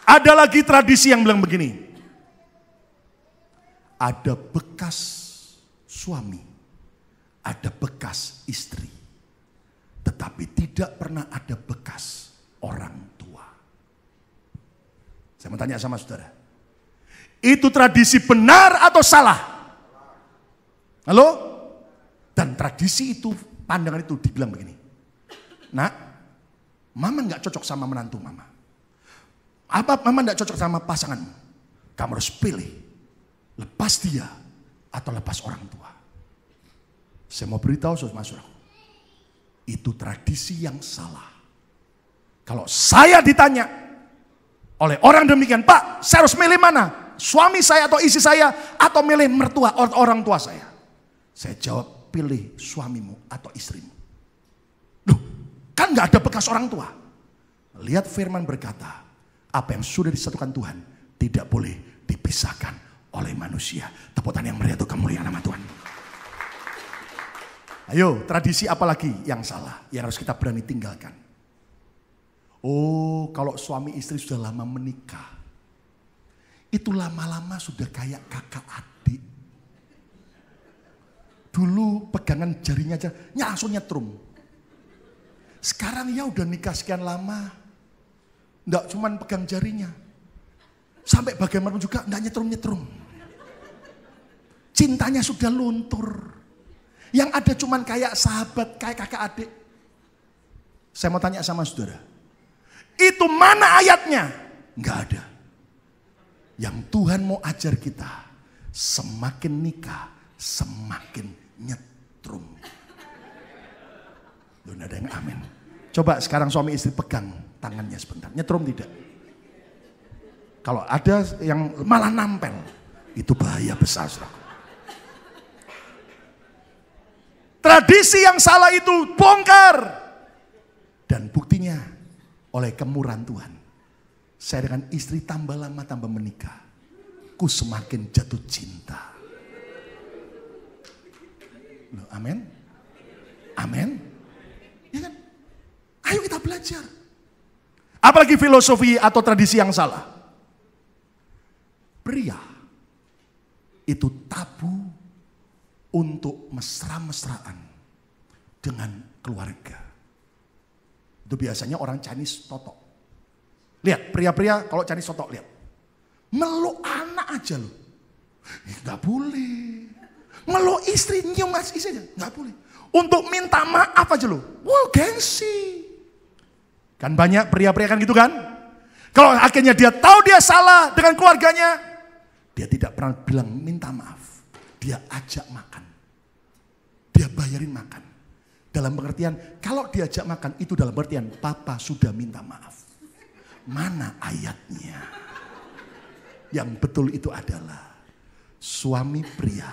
Ada lagi tradisi yang bilang begini. Ada bekas suami, ada bekas istri, tetapi tidak pernah ada bekas orang tua. Saya mau tanya sama saudara. Itu tradisi benar atau salah? Halo? Dan tradisi itu, pandangan itu dibilang begini. Nak, mama gak cocok sama menantu mama. Apa mama gak cocok sama pasanganmu? Kamu harus pilih. Lepas dia atau lepas orang tua. Saya mau beritahu saudara-saudaraku. Itu tradisi yang salah. Kalau saya ditanya oleh orang demikian, Pak, saya harus milih mana? Suami saya atau istri saya atau milih mertua orang tua saya? Saya jawab, pilih suamimu atau istrimu. Duh, kan gak ada bekas orang tua. Lihat firman berkata, apa yang sudah disatukan Tuhan tidak boleh dipisahkan oleh manusia. Tepuk tangan yang meriah untuk kemuliaan nama Tuhan. Ayo, tradisi apa lagi yang salah yang harus kita berani tinggalkan? Oh, kalau suami istri sudah lama menikah, itu lama-lama sudah kayak kakak adik. Dulu pegangan jarinya aja, langsung nyetrum. Sekarang ya udah nikah sekian lama, enggak cuman pegang jarinya. Sampai bagaimanapun juga enggak nyetrum-nyetrum. Cintanya sudah luntur. Yang ada cuman kayak sahabat, kayak kakak adik. Saya mau tanya sama saudara. Itu mana ayatnya? Enggak ada. Yang Tuhan mau ajar kita, semakin nikah, semakin nyetrum. Loh, ada yang amin. Coba sekarang suami istri pegang tangannya sebentar, nyetrum tidak? Kalau ada yang malah nampel, itu bahaya besar. Tradisi yang salah itu bongkar. Dan buktinya oleh kemurahan Tuhan. Saya dengan istri tambah lama tambah menikah, ku semakin jatuh cinta. Loh, amin? Amin? belajar. Apalagi filosofi atau tradisi yang salah. Pria itu tabu untuk mesra-mesraan dengan keluarga. Itu biasanya orang Chinese totok. Lihat, pria-pria kalau Chinese totok, lihat. Meluk anak aja loh. Nggak boleh. Meluk istri, nyium istri aja. Nggak boleh. Untuk minta maaf aja loh. Wow, gengsi. Kan banyak pria-pria kan gitu kan. Kalau akhirnya dia tahu dia salah dengan keluarganya, dia tidak pernah bilang minta maaf. Dia ajak makan. Dia bayarin makan. Dalam pengertian, kalau diajak makan itu dalam pengertian, papa sudah minta maaf. Mana ayatnya? Yang betul itu adalah, suami pria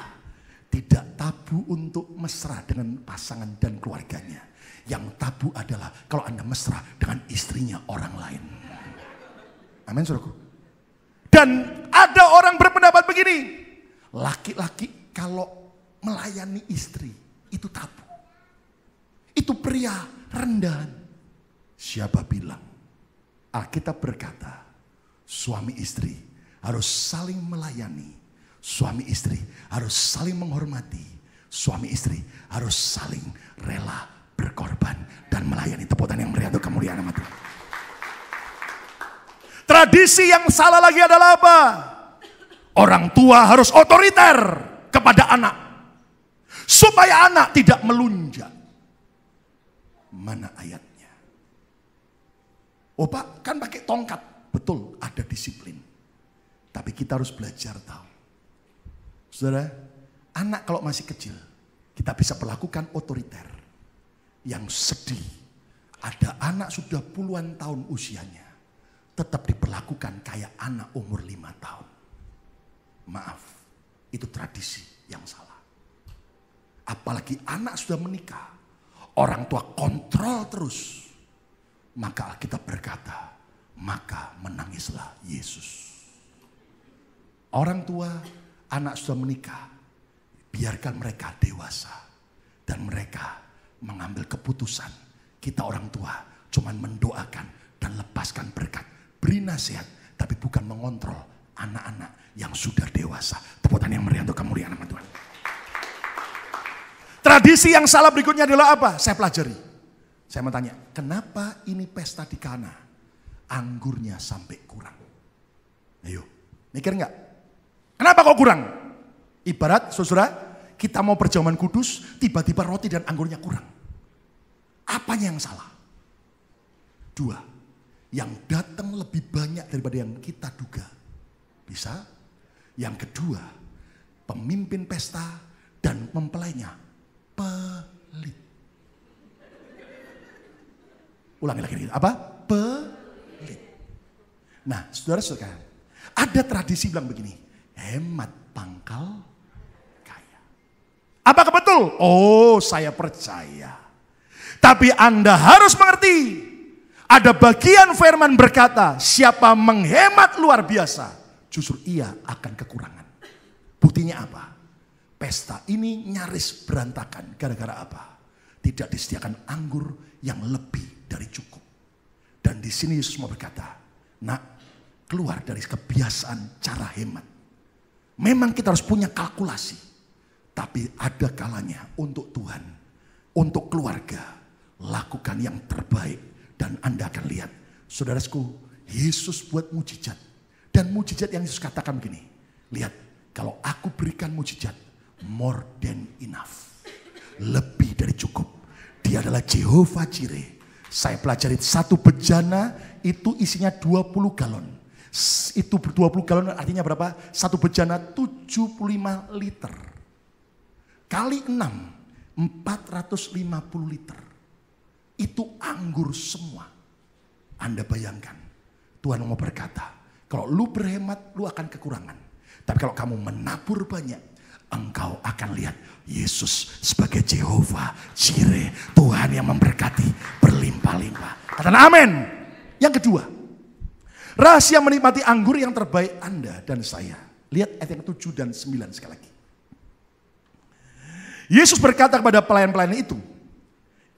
tidak tabu untuk mesra dengan pasangan dan keluarganya. Yang tabu adalah kalau Anda mesra dengan istrinya orang lain. Amin, saudaraku. Dan ada orang berpendapat begini, laki-laki kalau melayani istri itu tabu. Itu pria rendahan. Siapa bilang? Alkitab berkata, suami istri harus saling melayani. Suami istri harus saling menghormati. Suami istri harus saling rela berkorban dan melayani. Tepuk tangan yang meriah untuk kemuliaan nama Tuhan. Tradisi yang salah lagi adalah apa? Orang tua harus otoriter kepada anak. Supaya anak tidak melunjak. Mana ayatnya? Oh Pak, kan pakai tongkat. Betul, ada disiplin. Tapi kita harus belajar tahu. Saudara, anak kalau masih kecil, kita bisa perlakukan otoriter. Yang sedih, ada anak sudah puluhan tahun usianya, tetap diperlakukan kayak anak umur lima tahun. Maaf, itu tradisi yang salah. Apalagi anak sudah menikah, orang tua kontrol terus. Maka Alkitab berkata, maka menangislah Yesus. Orang tua, anak sudah menikah, biarkan mereka dewasa. Dan mereka mengambil keputusan. Kita orang tua cuman mendoakan dan lepaskan berkat. Beri nasihat, tapi bukan mengontrol anak-anak yang sudah dewasa. Tepuk tangan yang meriah untuk kemuliaan nama Tuhan. Tradisi yang salah berikutnya adalah apa? Saya pelajari. Saya mau tanya, kenapa ini pesta di Kana anggurnya sampai kurang? Ayo, mikir nggak? Kenapa kok kurang? Ibarat, saudara, kita mau perjamuan kudus, tiba-tiba roti dan anggurnya kurang. Apanya yang salah? Dua, yang datang lebih banyak daripada yang kita duga. Bisa? Yang kedua, pemimpin pesta dan mempelainya pelit. Ulangi lagi, apa? Pelit. Nah, saudara-saudara, ada tradisi bilang begini, hemat pangkal kaya. Apakah betul? Oh, saya percaya. Tapi Anda harus mengerti, ada bagian firman berkata, siapa menghemat luar biasa, justru ia akan kekurangan. Buktinya apa? Pesta ini nyaris berantakan. Gara-gara apa? Tidak disediakan anggur yang lebih dari cukup. Dan di sini Yesus mau berkata, nak, keluar dari kebiasaan cara hemat. Memang kita harus punya kalkulasi. Tapi ada kalanya untuk Tuhan, untuk keluarga, lakukan yang terbaik. Dan Anda akan lihat, saudaraku, Yesus buat mujizat. Dan mujizat yang Yesus katakan begini, lihat, kalau aku berikan mujizat, more than enough. Lebih dari cukup. Dia adalah Jehovah Jireh. Saya pelajari satu bejana itu isinya dua puluh galon. Itu dua puluh galon artinya berapa? Satu bejana tujuh puluh lima liter. Kali enam, empat ratus lima puluh liter. Itu anggur semua. Anda bayangkan. Tuhan mau berkata, kalau lu berhemat, lu akan kekurangan. Tapi kalau kamu menabur banyak, engkau akan lihat Yesus sebagai Jehovah Jireh, Tuhan yang memberkati berlimpah-limpah. Katakan amin. Yang kedua, rahasia menikmati anggur yang terbaik Anda dan saya. Lihat ayat yang tujuh dan sembilan sekali lagi. Yesus berkata kepada pelayan-pelayan itu,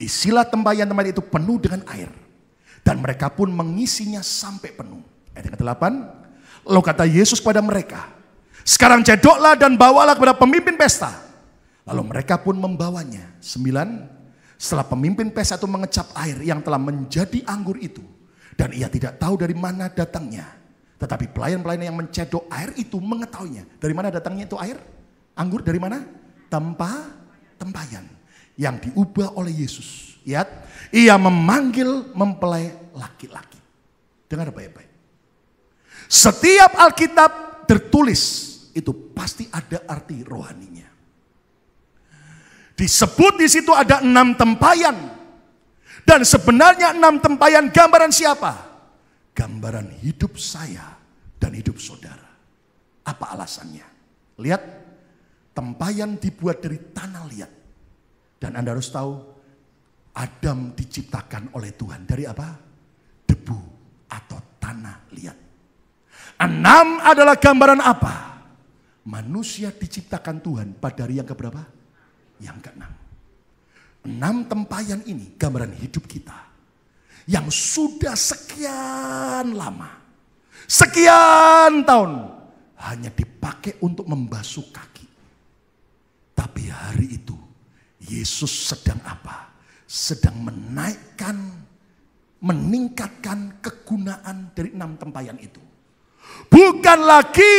isilah tempayan tempat itu penuh dengan air. Dan mereka pun mengisinya sampai penuh. Ayat yang kedelapan, lalu kata Yesus kepada mereka, sekarang cedoklah dan bawalah kepada pemimpin pesta. Lalu mereka pun membawanya. Sembilan, setelah pemimpin pesta itu mengecap air yang telah menjadi anggur itu, dan ia tidak tahu dari mana datangnya. Tetapi pelayan-pelayan yang mencedok air itu mengetahuinya. Dari mana datangnya itu air? Anggur dari mana? Tempa, tempayan. Yang diubah oleh Yesus. Lihat, ia memanggil mempelai laki-laki. Dengar baik-baik. Setiap Alkitab tertulis, itu pasti ada arti rohaninya. Disebut di situ ada enam tempayan. Dan sebenarnya enam tempayan gambaran siapa? Gambaran hidup saya dan hidup saudara. Apa alasannya? Lihat, tempayan dibuat dari tanah liat. Dan Anda harus tahu, Adam diciptakan oleh Tuhan dari apa? Debu atau tanah liat. Enam adalah gambaran apa? Manusia diciptakan Tuhan pada hari yang keberapa? Yang keenam. Enam tempayan ini gambaran hidup kita. Yang sudah sekian lama, sekian tahun, hanya dipakai untuk membasuh kaki. Tapi hari itu, Yesus sedang apa? Sedang menaikkan, meningkatkan kegunaan dari enam tempayan itu. Bukan lagi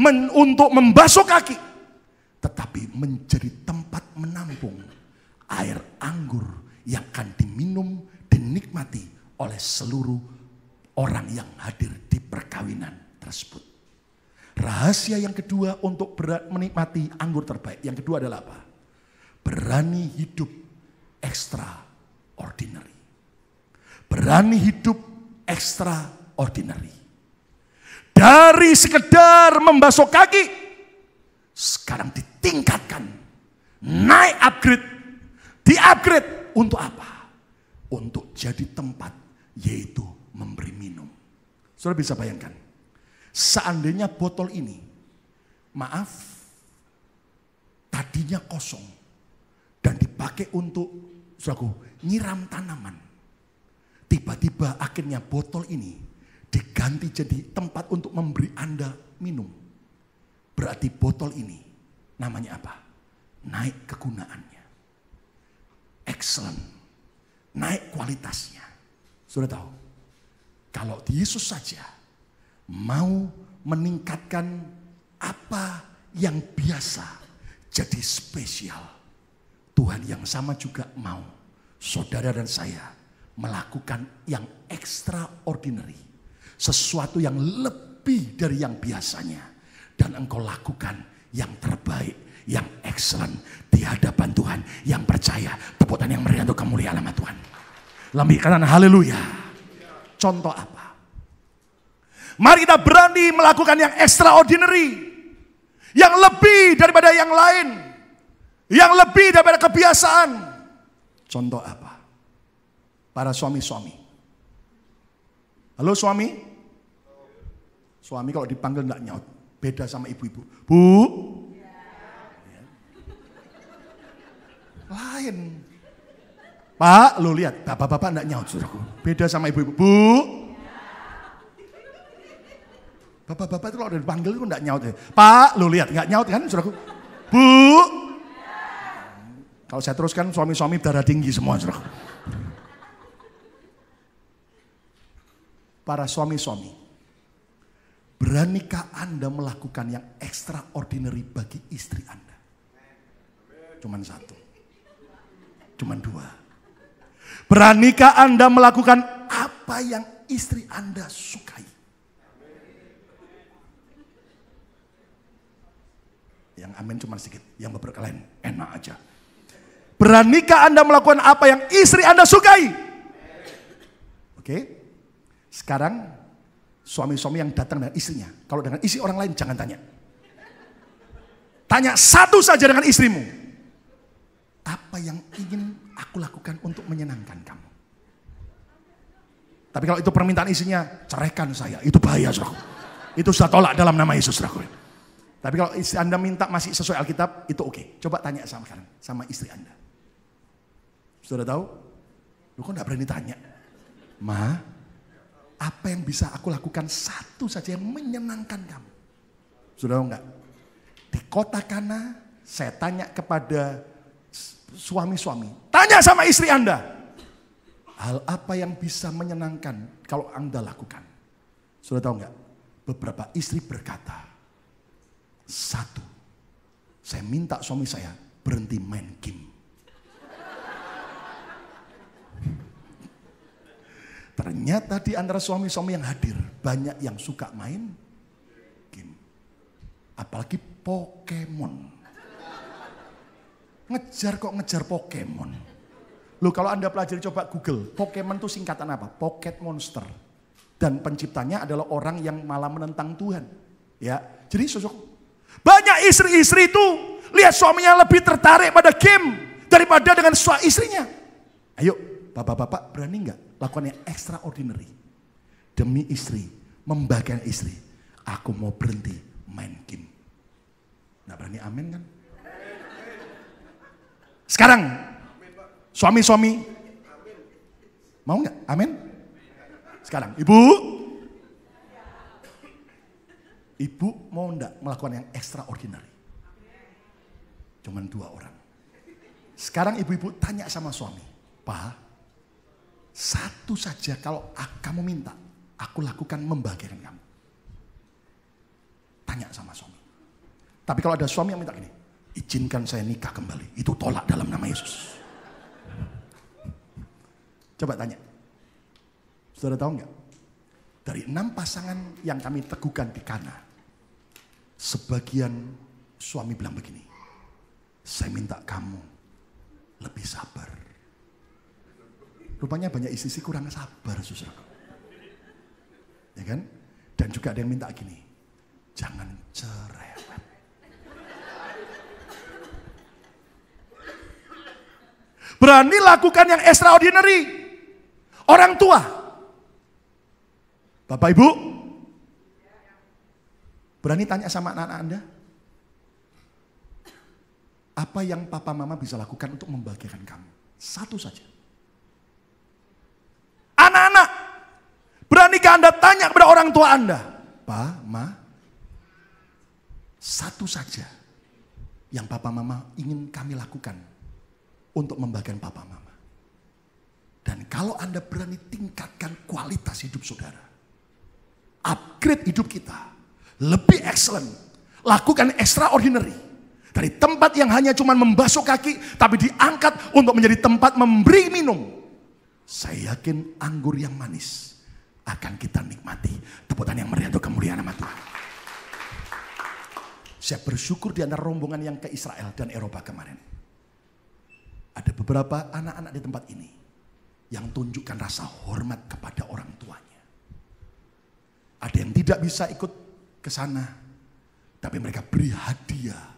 men, untuk membasuh kaki, tetapi menjadi tempat menampung air anggur yang akan diminum, dinikmati oleh seluruh orang yang hadir di perkawinan tersebut. Rahasia yang kedua untuk menikmati anggur terbaik. Yang kedua adalah apa? Berani hidup extraordinary. Berani hidup extraordinary. Dari sekedar membasuh kaki, sekarang ditingkatkan. Naik upgrade. Di-upgrade untuk apa? Untuk jadi tempat, yaitu memberi minum. Saudara bisa bayangkan, seandainya botol ini, maaf, tadinya kosong, dan dipakai untuk, saudaraku, nyiram tanaman. Tiba-tiba akhirnya botol ini diganti jadi tempat untuk memberi Anda minum. Berarti botol ini, namanya apa? Naik kegunaannya. Excellent. Naik kualitasnya. Sudah tahu? Kalau Yesus saja mau meningkatkan apa yang biasa jadi spesial. Tuhan yang sama juga mau saudara dan saya melakukan yang extraordinary. Sesuatu yang lebih dari yang biasanya. Dan engkau lakukan yang terbaik. Yang excellent di hadapan Tuhan, yang percaya, tepuk tangan yang meriah untuk kemuliaan nama Tuhan. Lambih kanan, haleluya. Contoh apa? Mari kita berani melakukan yang extraordinary, yang lebih daripada yang lain, yang lebih daripada kebiasaan. Contoh apa? Para suami-suami. Halo suami? Suami kalau dipanggil enggak nyaut, beda sama ibu-ibu. Bu, lain. Pak, lo lihat, bapak-bapak enggak nyaut, saudaraku. Beda sama ibu-ibu. Bu. Bapak-bapak itu kalau udah dipanggil itu enggak nyaut. Pak, lo lihat, enggak nyaut kan, saudaraku. Bu. Kalau saya teruskan suami-suami darah tinggi semua, saudaraku. Para suami-suami, beranikah Anda melakukan yang extraordinary bagi istri Anda? Cuman satu. Cuman dua. Beranikah Anda melakukan apa yang istri Anda sukai? Yang amin cuman sedikit, yang beberapa lain enak aja. Beranikah Anda melakukan apa yang istri Anda sukai? Oke. Sekarang suami-suami yang datang dengan istrinya, kalau dengan istri orang lain jangan tanya. Tanya satu saja dengan istrimu. Apa yang ingin aku lakukan untuk menyenangkan kamu? Tapi kalau itu permintaan isinya, ceraikan saya. Itu bahaya, saudara. Itu sudah tolak dalam nama Yesus, saudara. Tapi kalau istri Anda minta masih sesuai Alkitab, itu oke. Okay. Coba tanya sama sekarang, sama istri Anda. Sudah tahu? Lu kok gak berani tanya? Ma, apa yang bisa aku lakukan satu saja yang menyenangkan kamu? Sudah enggak? Di kota Kana, saya tanya kepada suami-suami, tanya sama istri Anda, hal apa yang bisa menyenangkan kalau Anda lakukan? Sudah tahu enggak? Beberapa istri berkata, satu, saya minta suami saya berhenti main game. Ternyata di antara suami-suami yang hadir, banyak yang suka main game. Apalagi Pokemon. Ngejar kok ngejar Pokemon. Loh, kalau Anda pelajari coba Google, Pokemon itu singkatan apa? Pocket Monster. Dan penciptanya adalah orang yang malah menentang Tuhan. Ya, jadi sosok. Banyak istri-istri itu lihat suaminya lebih tertarik pada game daripada dengan suami istrinya. Ayo, bapak-bapak berani nggak? Lakukan yang extraordinary demi istri, membagikan istri. Aku mau berhenti main game. Nggak berani amin kan? Sekarang suami-suami mau nggak? Amin. Sekarang ibu, ibu mau nggak melakukan yang extraordinary? Cuman dua orang. Sekarang ibu-ibu tanya sama suami, Pak, satu saja kalau kamu minta, aku lakukan membahagiakan kamu. Tanya sama suami. Tapi kalau ada suami yang minta gini, izinkan saya nikah kembali, itu tolak dalam nama Yesus. Coba tanya. Saudara tahu nggak? Dari enam pasangan yang kami teguhkan di Kana, sebagian suami bilang begini, saya minta kamu lebih sabar. Rupanya banyak istri kurang sabar, saudara. Ya kan? Dan juga ada yang minta gini, jangan cerewet. Berani lakukan yang extraordinary. Orang tua, bapak ibu, berani tanya sama anak-anak Anda, apa yang papa mama bisa lakukan untuk membahagiakan kamu? Satu saja. Anak-anak, beranikah Anda tanya kepada orang tua Anda, Pak, Ma, satu saja yang Papa Mama ingin kami lakukan untuk membagikan Papa Mama. Dan kalau Anda berani tingkatkan kualitas hidup saudara, upgrade hidup kita, lebih excellent, lakukan extraordinary. Dari tempat yang hanya cuma membasuh kaki, tapi diangkat untuk menjadi tempat memberi minum. Saya yakin anggur yang manis akan kita nikmati. Tepuk tangan yang meriah untuk kemuliaan nama Tuhan. Saya bersyukur di antara rombongan yang ke Israel dan Eropa kemarin, ada beberapa anak-anak di tempat ini yang tunjukkan rasa hormat kepada orang tuanya. Ada yang tidak bisa ikut ke sana, tapi mereka beri hadiah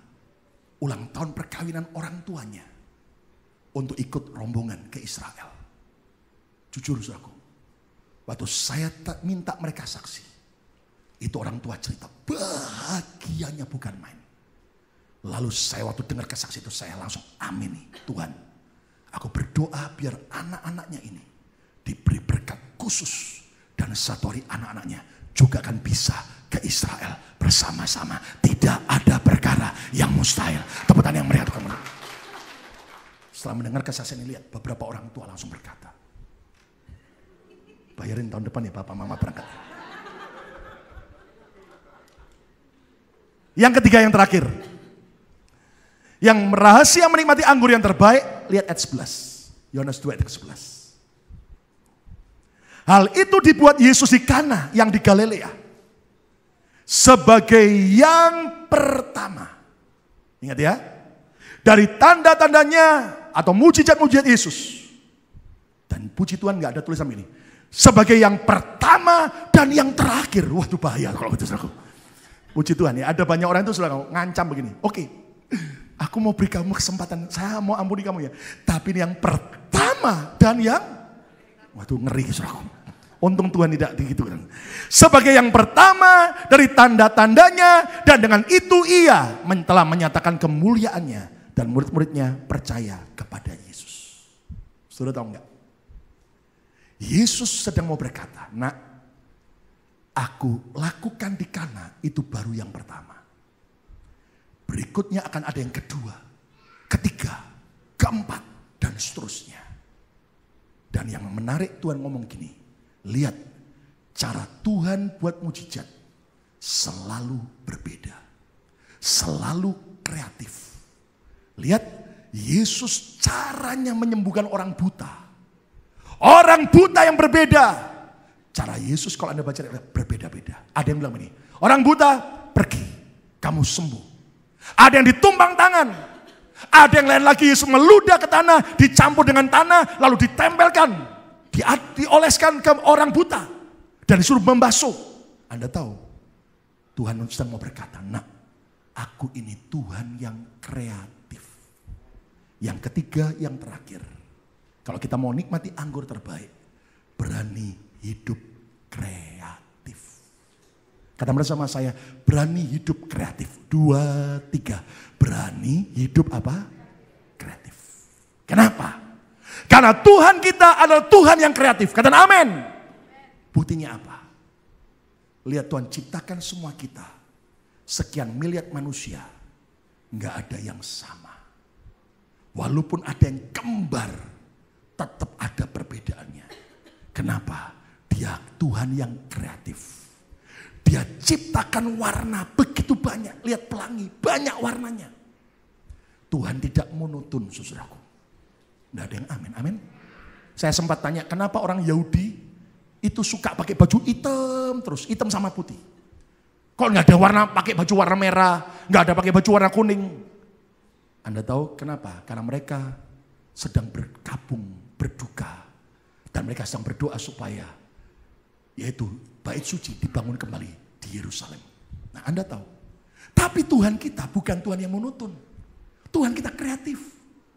ulang tahun perkawinan orang tuanya untuk ikut rombongan ke Israel. Jujur saudaraku, waktu saya minta mereka saksi, itu orang tua cerita bahagianya bukan main. Lalu saya waktu dengar kesaksi itu, saya langsung amin, Tuhan, aku berdoa biar anak-anaknya ini diberi berkat khusus, dan satu hari anak-anaknya juga akan bisa ke Israel bersama-sama. Tidak ada perkara yang mustahil. Tepuk tangan yang meriah. Setelah mendengar kesaksian ini, lihat beberapa orang tua langsung berkata, bayarin tahun depan ya Bapak Mama berangkat. Yang ketiga, yang terakhir, yang rahasia menikmati anggur yang terbaik, lihat ayat sebelas. Yohanes dua ayat sebelas. Hal itu dibuat Yesus di Kana yang di Galilea sebagai yang pertama. Ingat ya, dari tanda-tandanya atau mujizat-mujizat Yesus. Dan puji Tuhan gak ada tulisan ini, sebagai yang pertama dan yang terakhir. Wah, itu bahaya kalau begitu, saudaraku. Puji Tuhan ya, ada banyak orang itu sudah ngancam begini. Oke, aku mau beri kamu kesempatan, saya mau ampuni kamu ya. Tapi yang pertama dan yang, waduh ngeri saudaraku. Untung Tuhan tidak begitu kan. Sebagai yang pertama dari tanda-tandanya, dan dengan itu ia telah menyatakan kemuliaannya, dan murid-muridnya percaya kepada Yesus. Sudah tahu enggak? Yesus sedang mau berkata, nak, aku lakukan di Kana itu baru yang pertama. Berikutnya akan ada yang kedua, ketiga, keempat, dan seterusnya. Dan yang menarik Tuhan ngomong gini, lihat cara Tuhan buat mujizat selalu berbeda, selalu kreatif. Lihat Yesus caranya menyembuhkan orang buta. Orang buta yang berbeda. Cara Yesus kalau Anda baca berbeda-beda. Ada yang bilang begini, orang buta pergi, kamu sembuh. Ada yang ditumbang tangan. Ada yang lain lagi Yesus meludah ke tanah, dicampur dengan tanah, lalu ditempelkan, dioleskan ke orang buta dan disuruh membasuh. Anda tahu, Tuhan sedang mau berkata, nah, aku ini Tuhan yang kreatif. Yang ketiga, yang terakhir. Kalau kita mau nikmati anggur terbaik, berani hidup kreatif. Kata bersama saya, berani hidup kreatif. Dua, tiga. Berani hidup apa? Kreatif. Kenapa? Karena Tuhan kita adalah Tuhan yang kreatif. Katakan amin. Buktinya apa? Lihat, Tuhan ciptakan semua kita. Sekian miliar manusia. Nggak ada yang sama. Walaupun ada yang kembar, tetap ada perbedaannya. Kenapa? Dia Tuhan yang kreatif. Dia ciptakan warna begitu banyak. Lihat pelangi, banyak warnanya. Tuhan tidak monoton, saudaraku. Tidak ada yang amin, amin. Saya sempat tanya, kenapa orang Yahudi itu suka pakai baju hitam terus, hitam sama putih. Kok nggak ada warna, pakai baju warna merah, nggak ada pakai baju warna kuning. Anda tahu kenapa? Karena mereka sedang berkabung, berduka. Dan mereka sedang berdoa supaya, yaitu Bait Suci dibangun kembali di Yerusalem. Nah, Anda tahu. Tapi Tuhan kita bukan Tuhan yang monoton. Tuhan kita kreatif.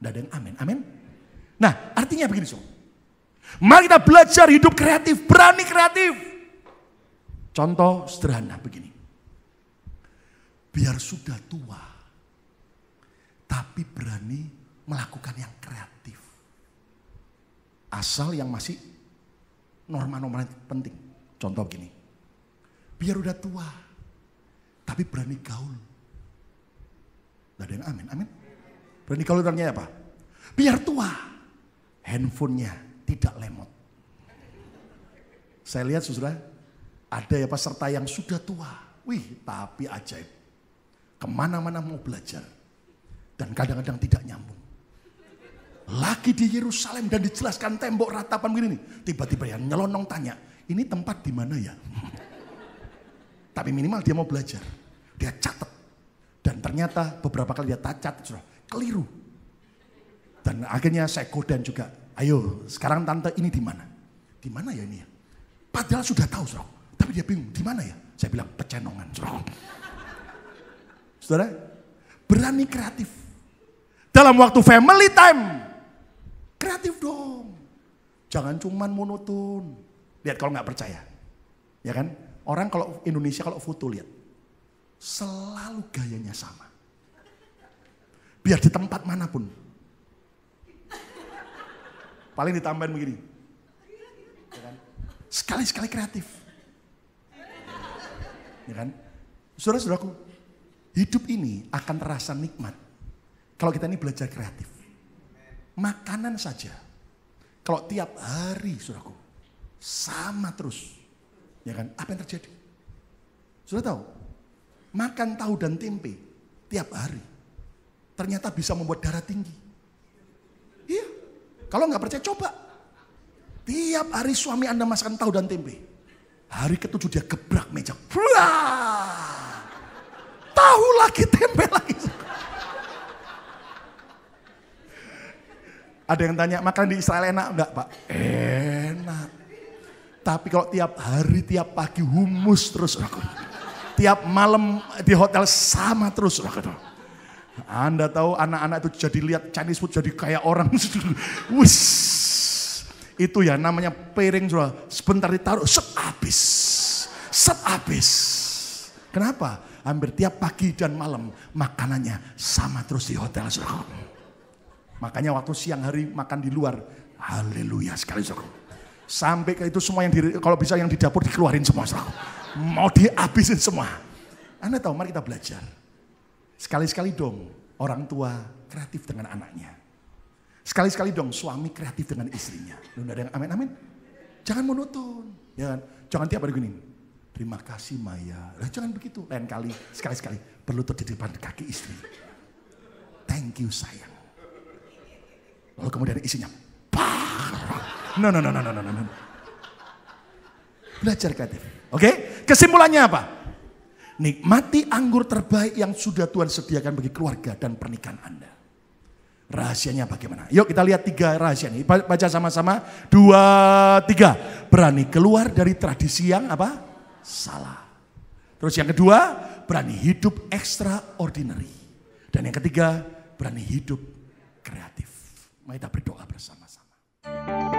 Nggak ada yang amin. Amin. Nah, artinya begini, so. Mari kita belajar hidup kreatif, berani kreatif. Contoh sederhana begini. Biar sudah tua, tapi berani melakukan yang kreatif. Asal yang masih norma-norma penting. Contoh gini, biar udah tua, tapi berani gaul. Gak ada yang amin, amin. Berani gaul ternyata apa? Biar tua, handphonenya tidak lemot. Saya lihat saudara, ada ya peserta yang sudah tua. Wih, tapi ajaib. Kemana-mana mau belajar. Dan kadang-kadang tidak nyambung. Lagi di Yerusalem dan dijelaskan tembok ratapan begini nih. Tiba-tiba yang nyelonong tanya, ini tempat di mana ya? Tapi minimal dia mau belajar. Dia catat. Dan ternyata beberapa kali dia catat, keliru. Dan akhirnya saya godaan juga. Ayo, sekarang tante ini di mana? Di mana ya ini ya? Padahal sudah tahu, Saudara. Tapi dia bingung, di mana ya? Saya bilang Pecenongan, Saudara. Saudara, berani kreatif. Dalam waktu family time, kreatif dong. Jangan cuman monoton. Lihat kalau nggak percaya, ya kan? Orang kalau Indonesia kalau foto lihat, selalu gayanya sama. Biar di tempat manapun. Paling ditambahin begini. Ya kan? Sekali-sekali kreatif. Ya kan? Saudara-saudaraku, hidup ini akan terasa nikmat kalau kita ini belajar kreatif. Makanan saja. Kalau tiap hari, saudaraku, sama terus, ya kan? Apa yang terjadi? Sudah tahu? Makan tahu dan tempe tiap hari, ternyata bisa membuat darah tinggi. Iya. Kalau nggak percaya coba. Tiap hari suami Anda masakan tahu dan tempe. Hari ketujuh dia gebrak meja. Wah! Tahu lagi, tempe lagi. Ada yang tanya, makan di Israel enak enggak, Pak? Enak. Tapi kalau tiap hari, tiap pagi hummus terus. Tiap malam di hotel sama terus. Anda tahu anak-anak itu jadi lihat Chinese food jadi kayak orang. Wiss. Itu ya namanya piring. Sebentar ditaruh, set habis. Set habis. Kenapa? Hampir tiap pagi dan malam makanannya sama terus di hotel. Makanya waktu siang hari makan di luar. Haleluya sekali. Sampai ke itu semua yang di, kalau bisa yang di dapur dikeluarin semua. Mau dihabisin semua. Anda tahu, mari kita belajar. Sekali-sekali dong orang tua kreatif dengan anaknya. Sekali-sekali dong suami kreatif dengan istrinya. Lu ada yang amin-amin? Jangan monoton. Ya kan? Jangan tiap hari gini. Terima kasih Maya. Lah, jangan begitu. Lain kali, sekali-sekali berlutut di depan kaki istri. Thank you sayang. Lalu kemudian isinya. No, no, no, no, no, no, no. Belajar kreatif. Oke, okay? Kesimpulannya apa? Nikmati anggur terbaik yang sudah Tuhan sediakan bagi keluarga dan pernikahan Anda. Rahasianya bagaimana? Yuk kita lihat tiga rahasia ini. Baca sama-sama. Dua, tiga. Berani keluar dari tradisi yang apa? Salah. Terus yang kedua, berani hidup extraordinary. Dan yang ketiga, berani hidup kreatif. Mari kita berdoa bersama-sama.